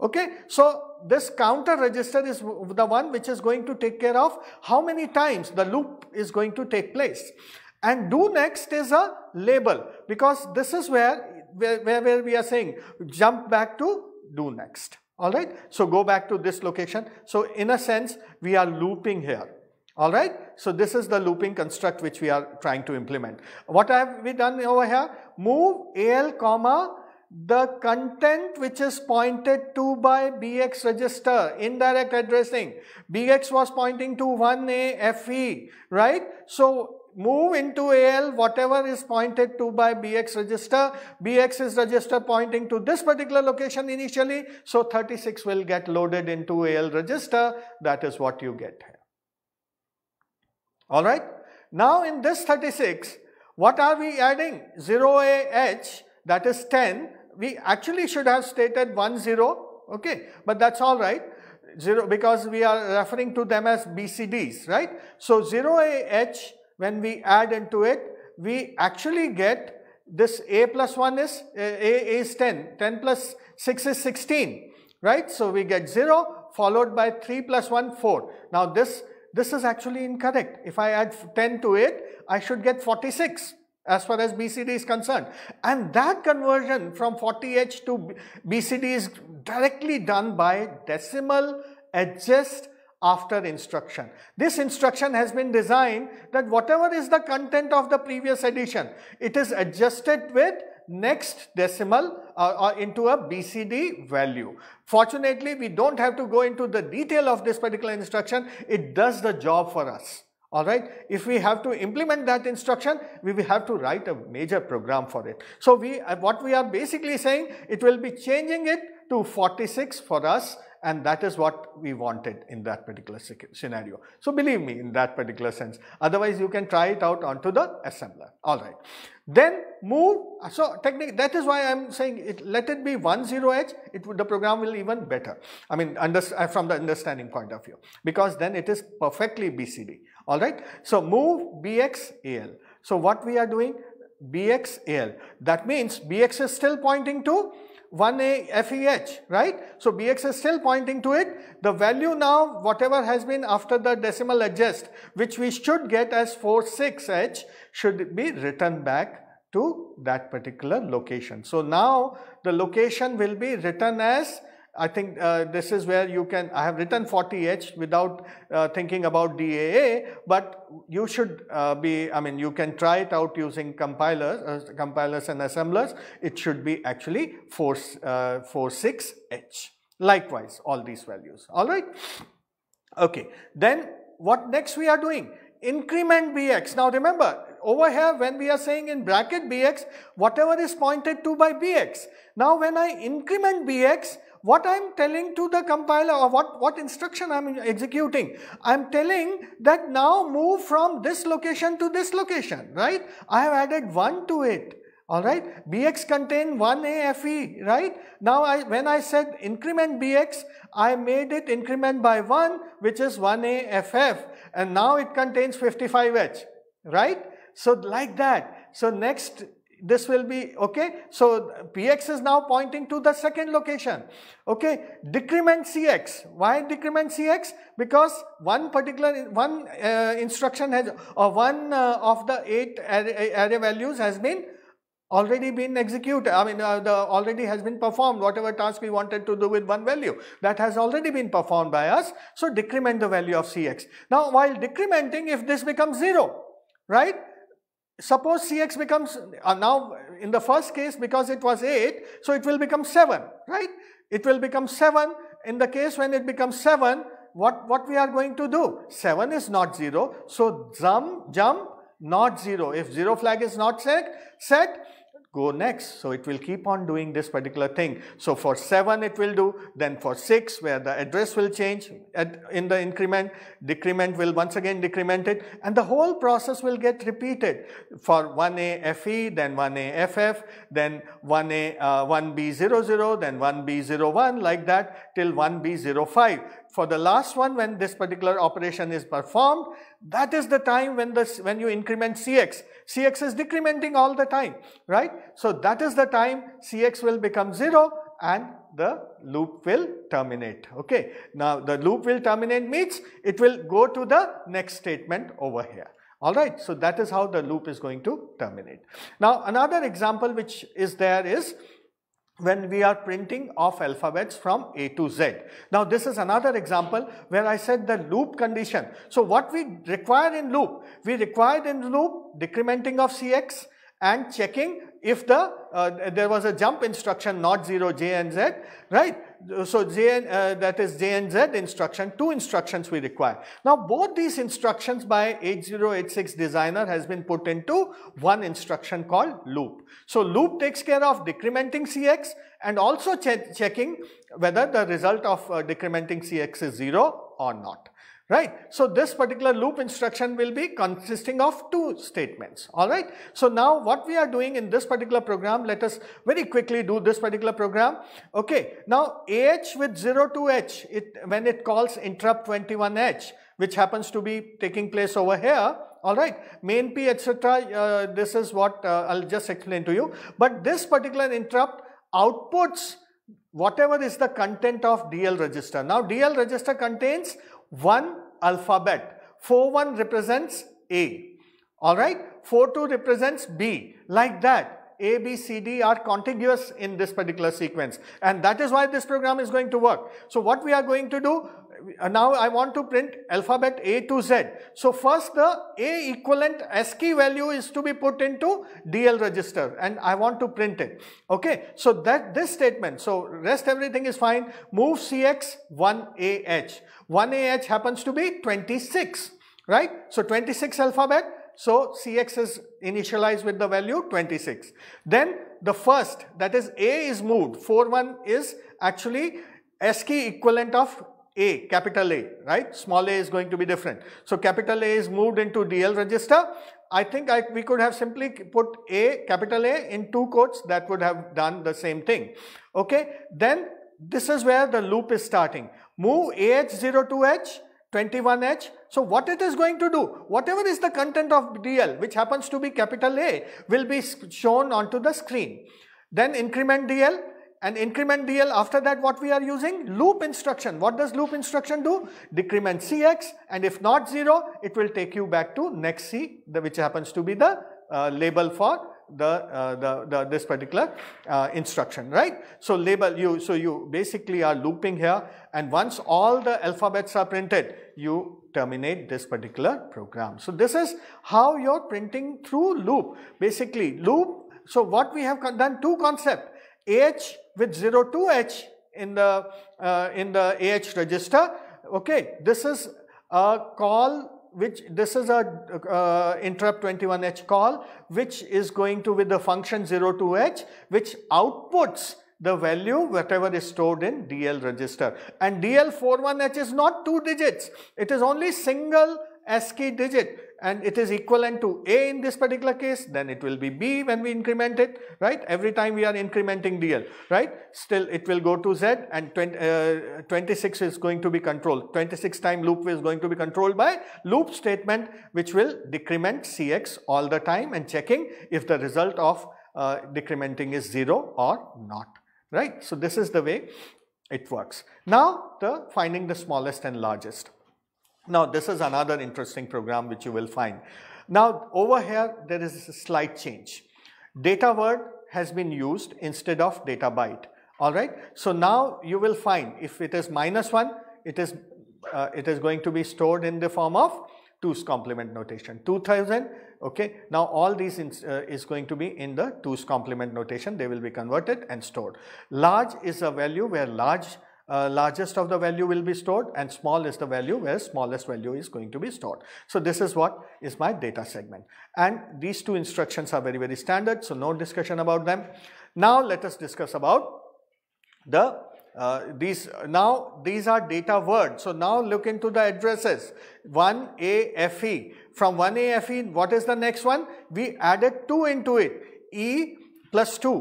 Okay. So this counter register is the one which is going to take care of how many times the loop is going to take place. And do next is a label, because this is where we are saying jump back to do next. Alright. So go back to this location. So in a sense we are looping here. Alright. So this is the looping construct which we are trying to implement. What have we done over here? Move AL comma the content which is pointed to by BX register, indirect addressing. BX was pointing to 1AFE, right? So move into AL whatever is pointed to by BX register. BX is register pointing to this particular location initially. So 36 will get loaded into AL register. That is what you get here. Alright. Now in this 36, what are we adding? 0AH, that is 10. We actually should have stated 10, okay, but that's alright. 0 because we are referring to them as BCDs, right? So 0AH, when we add into it, we actually get this A plus 1 is, A is 10, 10 plus 6 is 16, right? So we get 0 followed by 3 plus 1, 4. Now this is actually incorrect. If I add 10 to it, I should get 46. As far as BCD is concerned, and that conversion from 40H to BCD is directly done by decimal adjust after instruction. This instruction has been designed that whatever is the content of the previous addition, it is adjusted with next decimal into a BCD value. Fortunately, we don't have to go into the detail of this particular instruction. It does the job for us. Alright, if we have to implement that instruction, we will have to write a major program for it. So what we are basically saying, it will be changing it to 46 for us, and that is what we wanted in that particular scenario. So believe me in that particular sense, otherwise you can try it out onto the assembler. Alright, then move, so technically that is why I am saying it, let it be 10H, the program will even better. I mean from the understanding point of view, because then it is perfectly BCD. Alright, so move BXAL. So what we are doing, BXAL, that means BX is still pointing to 1AFEH, right? So BX is still pointing to it. The value now, whatever has been after the decimal adjust, which we should get as 46H, should be returned back to that particular location. So now the location will be written as, I think this is where you can, I have written 40H without thinking about DAA, but you should you can try it out using compilers and assemblers. It should be actually 46H. Likewise, all these values. Alright. Okay. Then what next we are doing? Increment BX. Now remember, over here when we are saying in bracket BX, whatever is pointed to by BX. Now when I increment BX, what I am telling to the compiler, or what instruction I am executing, I am telling that now move from this location to this location, right? I have added 1 to it. Alright, Bx contain 1AFE, right? Now, when I said increment Bx, I made it increment by 1, which is 1AFF, and now it contains 55H, right? So, like that. So, next, this will be, okay, so Px is now pointing to the second location, okay? Decrement Cx, why decrement Cx? Because one particular, instruction has, or one of the 8 array values has been already been executed, I mean already has been performed, whatever task we wanted to do with one value, that has already been performed by us. So decrement the value of Cx. Now while decrementing, if this becomes 0, right, suppose Cx becomes, now in the first case because it was 8, so it will become 7, right, it will become 7, in the case when it becomes 7, what we are going to do? 7 is not 0, so jump not 0, if 0 flag is not set, go next. So it will keep on doing this particular thing. So for 7 it will do, then for 6 where the address will change in the increment, decrement will once again decrement it, and the whole process will get repeated for 1AFE, then 1AFF, then 1B00, then 1B01, like that till 1B05. For the last one, when this particular operation is performed, that is the time when you increment Cx. Cx is decrementing all the time, right? So that is the time Cx will become 0 and the loop will terminate, okay? Now the loop will terminate means it will go to the next statement over here. Alright, so that is how the loop is going to terminate. Now another example which is there is when we are printing off alphabets from A to Z. Now this is another example where I said the loop condition. So what we require in loop? We required in loop decrementing of Cx and checking if the there was a jump instruction not 0 JNZ, right? So that is JNZ instruction, 2 instructions we require. Now both these instructions by 8086 designer has been put into one instruction called loop. So loop takes care of decrementing Cx and also checking whether the result of decrementing Cx is 0 or not. Right. So this particular loop instruction will be consisting of 2 statements. Alright. So now what we are doing in this particular program, let us very quickly do this particular program. Okay. Now AH with 02H, when it calls interrupt 21H, which happens to be taking place over here. Alright, main P etc. This is what I'll just explain to you. But this particular interrupt outputs whatever is the content of DL register. Now DL register contains 1 alphabet. 41 represents A, alright, 42 represents B, like that. A, B, C, D are contiguous in this particular sequence, and that is why this program is going to work. So what we are going to do, now I want to print alphabet A to Z. So first the A equivalent ASCII value is to be put into DL register and I want to print it. Okay, so that this statement, so rest everything is fine, move Cx 1AH. 1AH happens to be 26, right? So 26 alphabet. So Cx is initialized with the value 26. Then the first, that is A, is moved. 41 is actually ASCII equivalent of A, capital A, right? Small a is going to be different. So capital A is moved into DL register. I think we could have simply put A, capital A in 2 quotes, that would have done the same thing. Okay, then this is where the loop is starting. Move AH02H, 21H. So what it is going to do, whatever is the content of DL, which happens to be capital A, will be shown onto the screen. Then increment DL, and increment DL, after that what we are using? Loop instruction. What does loop instruction do? Decrement Cx, and if not 0, it will take you back to next C, which happens to be the label for this particular instruction, right? So label you, so you basically are looping here, and once all the alphabets are printed, you terminate this particular program. So this is how you're printing through loop, basically loop. So what we have done, 2 concepts, AH with 02H in the AH register. Okay, this is a call, which this is a interrupt 21H call, which is going to with the function 02H, which outputs the value whatever is stored in DL register. And DL 41H is not 2 digits, it is only single ASCII digit, and it is equivalent to A in this particular case, then it will be B when we increment it, right? Every time we are incrementing DL, right? Still it will go to Z, and 26 is going to be controlled. 26 time loop is going to be controlled by loop statement, which will decrement CX all the time and checking if the result of decrementing is 0 or not, right? So this is the way it works. Now the finding the smallest and largest. Now this is another interesting program which you will find. Now over here there is a slight change. Data word has been used instead of data byte, alright. So now you will find if it is -1, it is going to be stored in the form of 2's complement notation, 2000, okay. Now all these is going to be in the 2's complement notation, they will be converted and stored. Large is a value where largest of the value will be stored, and small is the value where smallest value is going to be stored. So this is what is my data segment, and these two instructions are very, very standard, so no discussion about them. Now let us discuss about the these are data words. So now look into the addresses 1AFE. From 1AFE, what is the next one? We added 2 into it, E+2,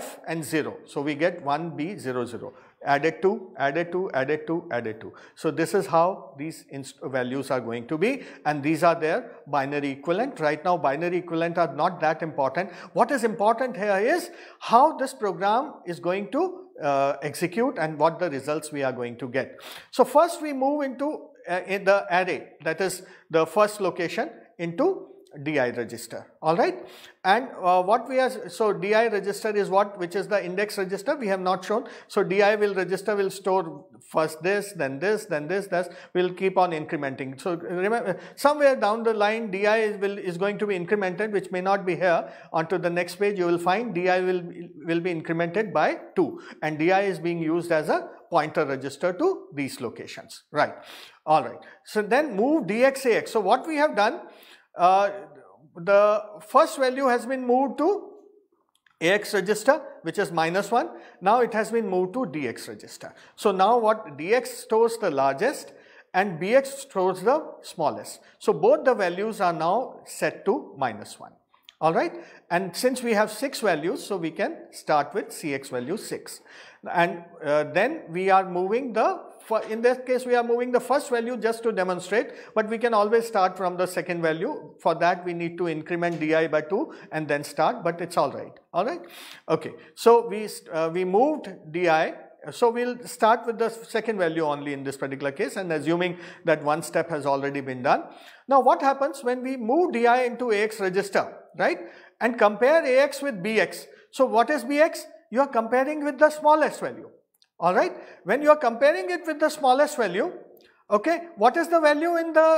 F and 0. So we get 1B00. Added 2, added 2, added 2, added 2. So this is how these values are going to be, and these are their binary equivalent. Right now binary equivalent are not that important. What is important here is how this program is going to execute and what the results we are going to get. So first we move into in the array, that is the first location, into DI register, alright. And what we are, so DI register is what, which is the index register, we have not shown. So DI will register, will store first this, then this, then this, this, will keep on incrementing. So remember, somewhere down the line DI is going to be incremented, which may not be here. Onto the next page you will find DI will be incremented by 2, and DI is being used as a pointer register to these locations, right, alright. So then move DXAX. So what we have done, the first value has been moved to AX register, which is -1. Now it has been moved to DX register. So now what, DX stores the largest and BX stores the smallest. So both the values are now set to -1. Alright, and since we have 6 values, so we can start with CX value 6, and then we are moving the, in this case we are moving the first value just to demonstrate, but we can always start from the second value. For that we need to increment DI by 2 and then start, but it's alright, alright, okay. So we moved DI. So we'll start with the second value only in this particular case, and assuming that one step has already been done. Now what happens when we move DI into AX register, right, and compare AX with BX. So what is BX? You are comparing with the smallest value, alright. When you are comparing it with the smallest value, okay, what is the value in the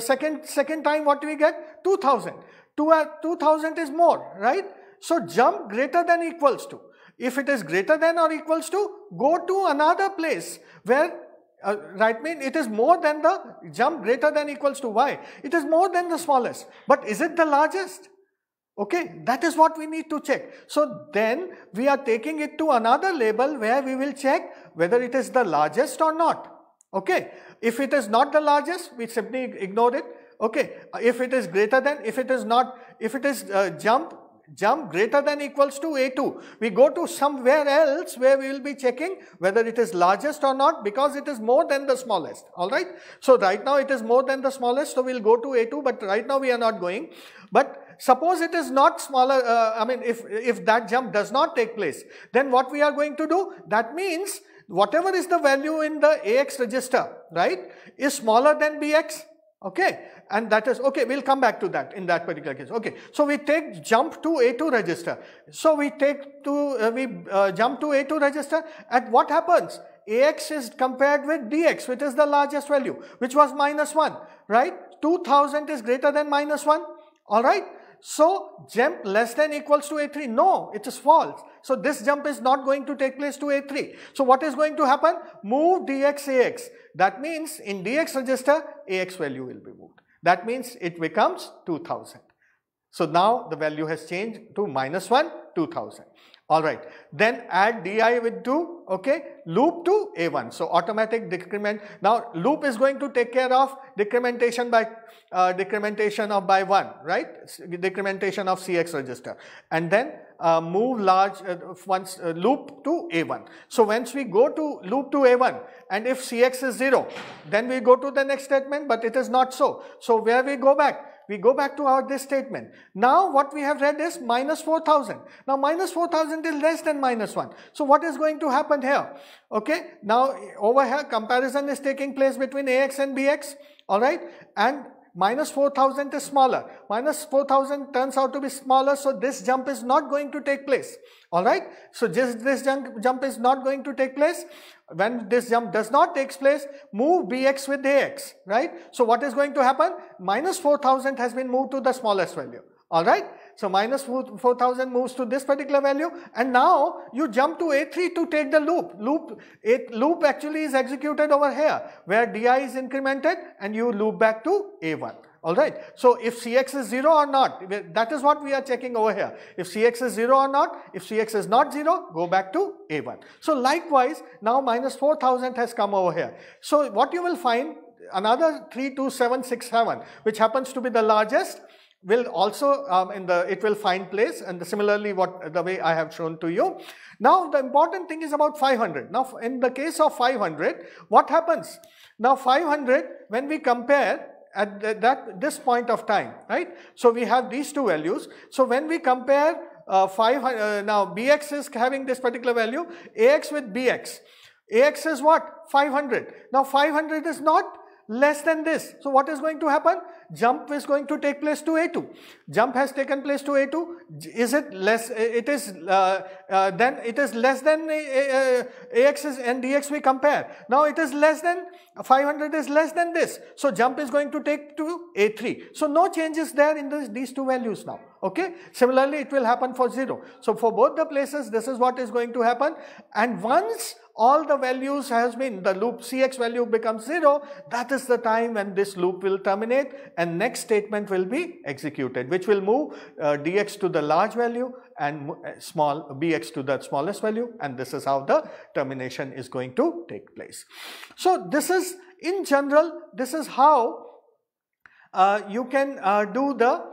second time what we get? 2000. 2000 is more, right. So jump greater than equals to. If it is greater than or equals to, go to another place where, right, mean it is more than the jump greater than equals to. Why? It is more than the smallest, but is it the largest? Okay, that is what we need to check. So then we are taking it to another label where we will check whether it is the largest or not. Okay, if it is not the largest, we simply ignore it. Okay, if it is greater than, if it is not, if it is jump greater than equals to A2, we go to somewhere else where we will be checking whether it is largest or not, because it is more than the smallest, alright. So right now it is more than the smallest, so we will go to A2, but right now we are not going. But suppose it is not smaller, if that jump does not take place, then what we are going to do? That means whatever is the value in the AX register, right, is smaller than BX. Okay, and that is, okay, we'll come back to that in that particular case. Okay, so we take jump to A2 register. So we take to, jump to A2 register, and what happens? AX is compared with DX, which is the largest value, which was -1, right? 2000 is greater than -1, alright? So jump less than equals to A3, no, it is false. So this jump is not going to take place to A3. So what is going to happen? Move DX AX. That means in DX register, AX value will be moved. That means it becomes 2000. So now the value has changed to -1 2000. Alright, then add DI with 2, okay, loop to A1. So automatic decrement. Now loop is going to take care of decrementation by decrementation by 1, right? Decrementation of CX register, and then move large loop to A1. So once we go to loop to A1, and if CX is 0, then we go to the next statement, but it is not so. So where we go back? We go back to our this statement. Now what we have read is minus 4000. Now minus 4000 is less than minus 1. So what is going to happen here? Okay, now over here comparison is taking place between AX and BX. Alright, and minus 4000 is smaller. Minus 4000 turns out to be smaller, so this jump is not going to take place. Alright, so just this jump is not going to take place. When this jump does not take place, move BX with AX, right? So what is going to happen? Minus 4000 has been moved to the smallest value, alright? So minus 4000 moves to this particular value, and now you jump to A3 to take the loop. Loop actually is executed over here, where DI is incremented and you loop back to A1. Alright, so if CX is 0 or not, that is what we are checking over here. If CX is 0 or not, if CX is not 0, go back to A1. So likewise, now minus 4000 has come over here. So what you will find, another 32767, which happens to be the largest, will also it will find place, and the similarly what the way I have shown to you. Now the important thing is about 500. Now in the case of 500, what happens? Now 500, when we compare at this point of time, right? So we have these two values. So when we compare 500, now BX is having this particular value, AX with BX. AX is what? 500. Now 500 is not less than this. So what is going to happen? Jump is going to take place to A2. Jump has taken place to A2. Is it less? It is then it is less than AX and DX we compare. Now it is less than 500 is less than this. So jump is going to take to A3. So no changes there in these two values now. Okay. Similarly, it will happen for 0. So for both the places, this is what is going to happen. And once all the values has been, the loop CX value becomes 0, that is the time when this loop will terminate and next statement will be executed, which will move DX to the large value and small BX to the smallest value, and this is how the termination is going to take place. So this is, in general, this is how you can do the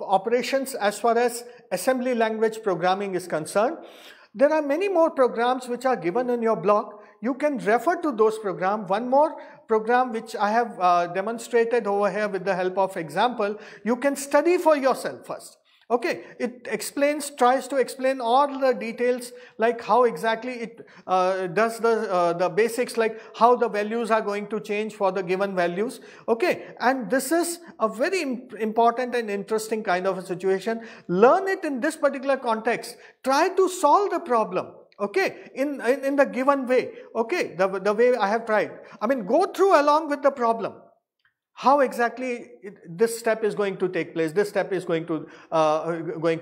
operations as far as assembly language programming is concerned. There are many more programs which are given in your blog. You can refer to those programs. One more program which I have demonstrated over here with the help of example, you can study for yourself first. Okay, it explains, tries to explain all the details, like how exactly it does the basics, like how the values are going to change for the given values. Okay, and this is a very important and interesting kind of a situation. Learn it in this particular context. Try to solve the problem. Okay, in the given way. Okay, the way I have tried. I mean, go through along with the problem. How exactly this step is going to take place, this step is going to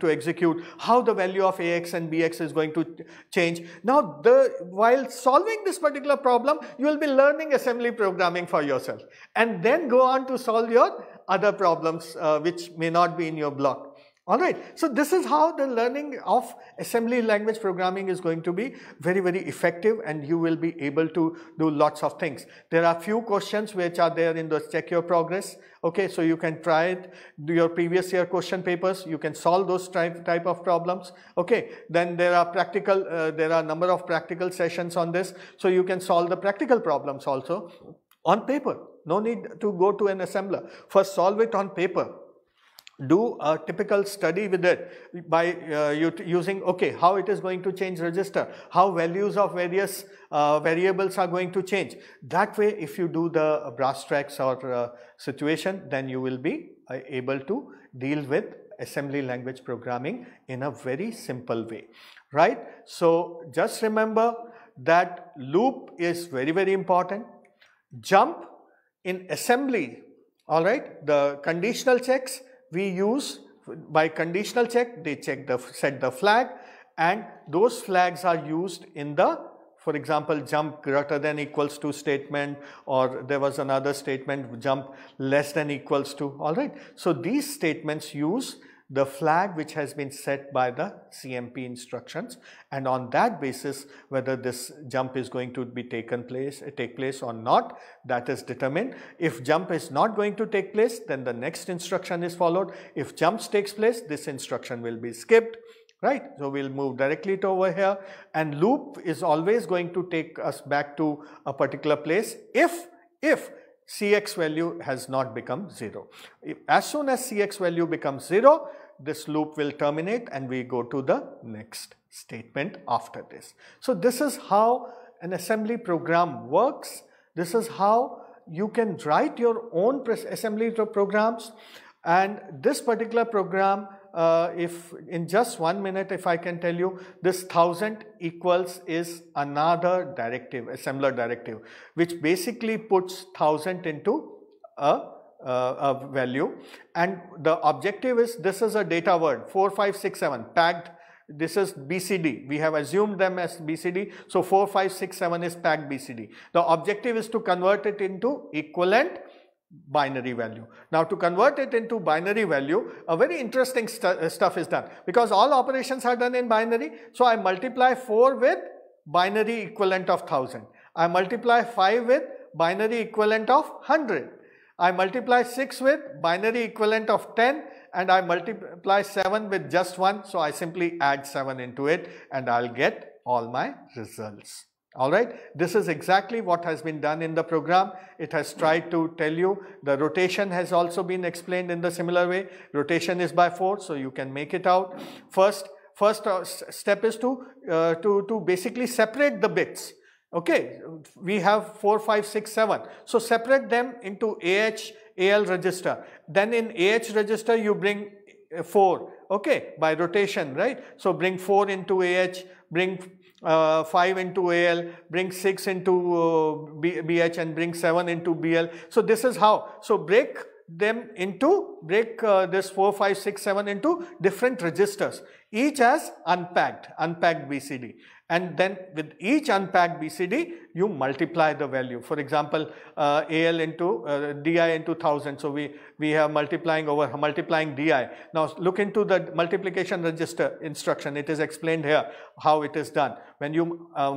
execute, how the value of AX and BX is going to change. Now, while solving this particular problem, you will be learning assembly programming for yourself, and then go on to solve your other problems which may not be in your block. Alright, so this is how the learning of assembly language programming is going to be very, very effective, and you will be able to do lots of things. There are few questions which are there in the Check Your Progress. Okay, so you can try it, do your previous year question papers, you can solve those type of problems. Okay, then there are practical, there are number of practical sessions on this, so you can solve the practical problems also on paper. No need to go to an assembler, first solve it on paper. Do a typical study with it by using, okay, how it is going to change register, how values of various variables are going to change. That way, if you do the brass tracks or situation, then you will be able to deal with assembly language programming in a very simple way, right? So just remember that loop is very, very important. Jump in assembly, all right, the conditional checks, we use by conditional check, they check the set the flag, and those flags are used in the, for example, jump greater than equals to statement, or there was another statement, jump less than equals to, alright. So these statements use the flag which has been set by the CMP instructions, and on that basis whether this jump is going to be take place or not, that is determined. If jump is not going to take place, then the next instruction is followed. If jumps takes place, this instruction will be skipped, right? So we'll move directly to over here, and loop is always going to take us back to a particular place if CX value has not become 0. As soon as CX value becomes 0, this loop will terminate and we go to the next statement after this. So this is how an assembly program works. This is how you can write your own assembly programs, and this particular program, if in just 1 minute, if I can tell you, this 1000 equals is another directive, assembler directive, which basically puts 1000 into a value, and the objective is, this is a data word 4, 5, 6, 7 tagged. This is BCD. We have assumed them as BCD. So 4, 5, 6, 7 is tagged BCD. The objective is to convert it into equivalent binary value. Now to convert it into binary value, a very interesting stuff is done, because all operations are done in binary. So I multiply 4 with binary equivalent of 1000. I multiply 5 with binary equivalent of 100. I multiply 6 with binary equivalent of 10, and I multiply 7 with just 1. So I simply add 7 into it and I'll get all my results. Alright, this is exactly what has been done in the program. It has tried to tell you, the rotation has also been explained in the similar way. Rotation is by 4, so you can make it out. First step is to basically separate the bits. Okay, we have 4, 5, 6, 7. So separate them into AH, AL register. Then in AH register you bring 4, okay, by rotation, right? So bring 4 into AH, bring 5 into AL, bring 6 into BH, and bring 7 into BL. So this is how. So break them into, this 4, 5, 6, 7 into different registers, each as unpacked BCD. And then with each unpacked BCD, you multiply the value. For example, AL into DI into 1000. So we have multiplying over multiplying DI. Now look into the multiplication register instruction. It is explained here how it is done. When you do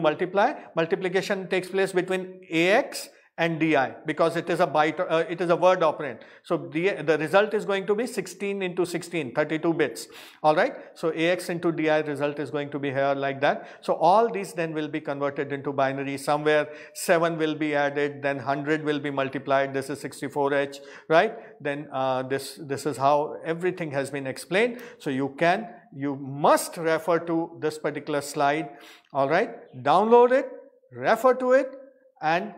multiply, multiplication takes place between AX and DI, because it is a byte, it is a word operand. So the result is going to be 16 into 16, 32 bits. Alright, so AX into DI result is going to be here like that. So all these then will be converted into binary. Somewhere 7 will be added, then 100 will be multiplied. This is 64H, right? Then this is how everything has been explained. So you must refer to this particular slide. Alright, download it, refer to it, and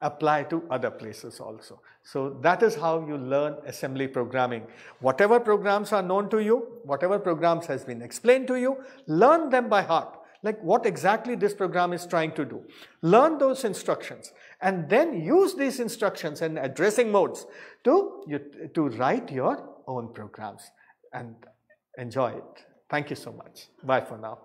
apply to other places also. So that is how you learn assembly programming. Whatever programs are known to you, whatever programs has been explained to you, learn them by heart. Like what exactly this program is trying to do. Learn those instructions and then use these instructions and addressing modes to write your own programs, and enjoy it. Thank you so much. Bye for now.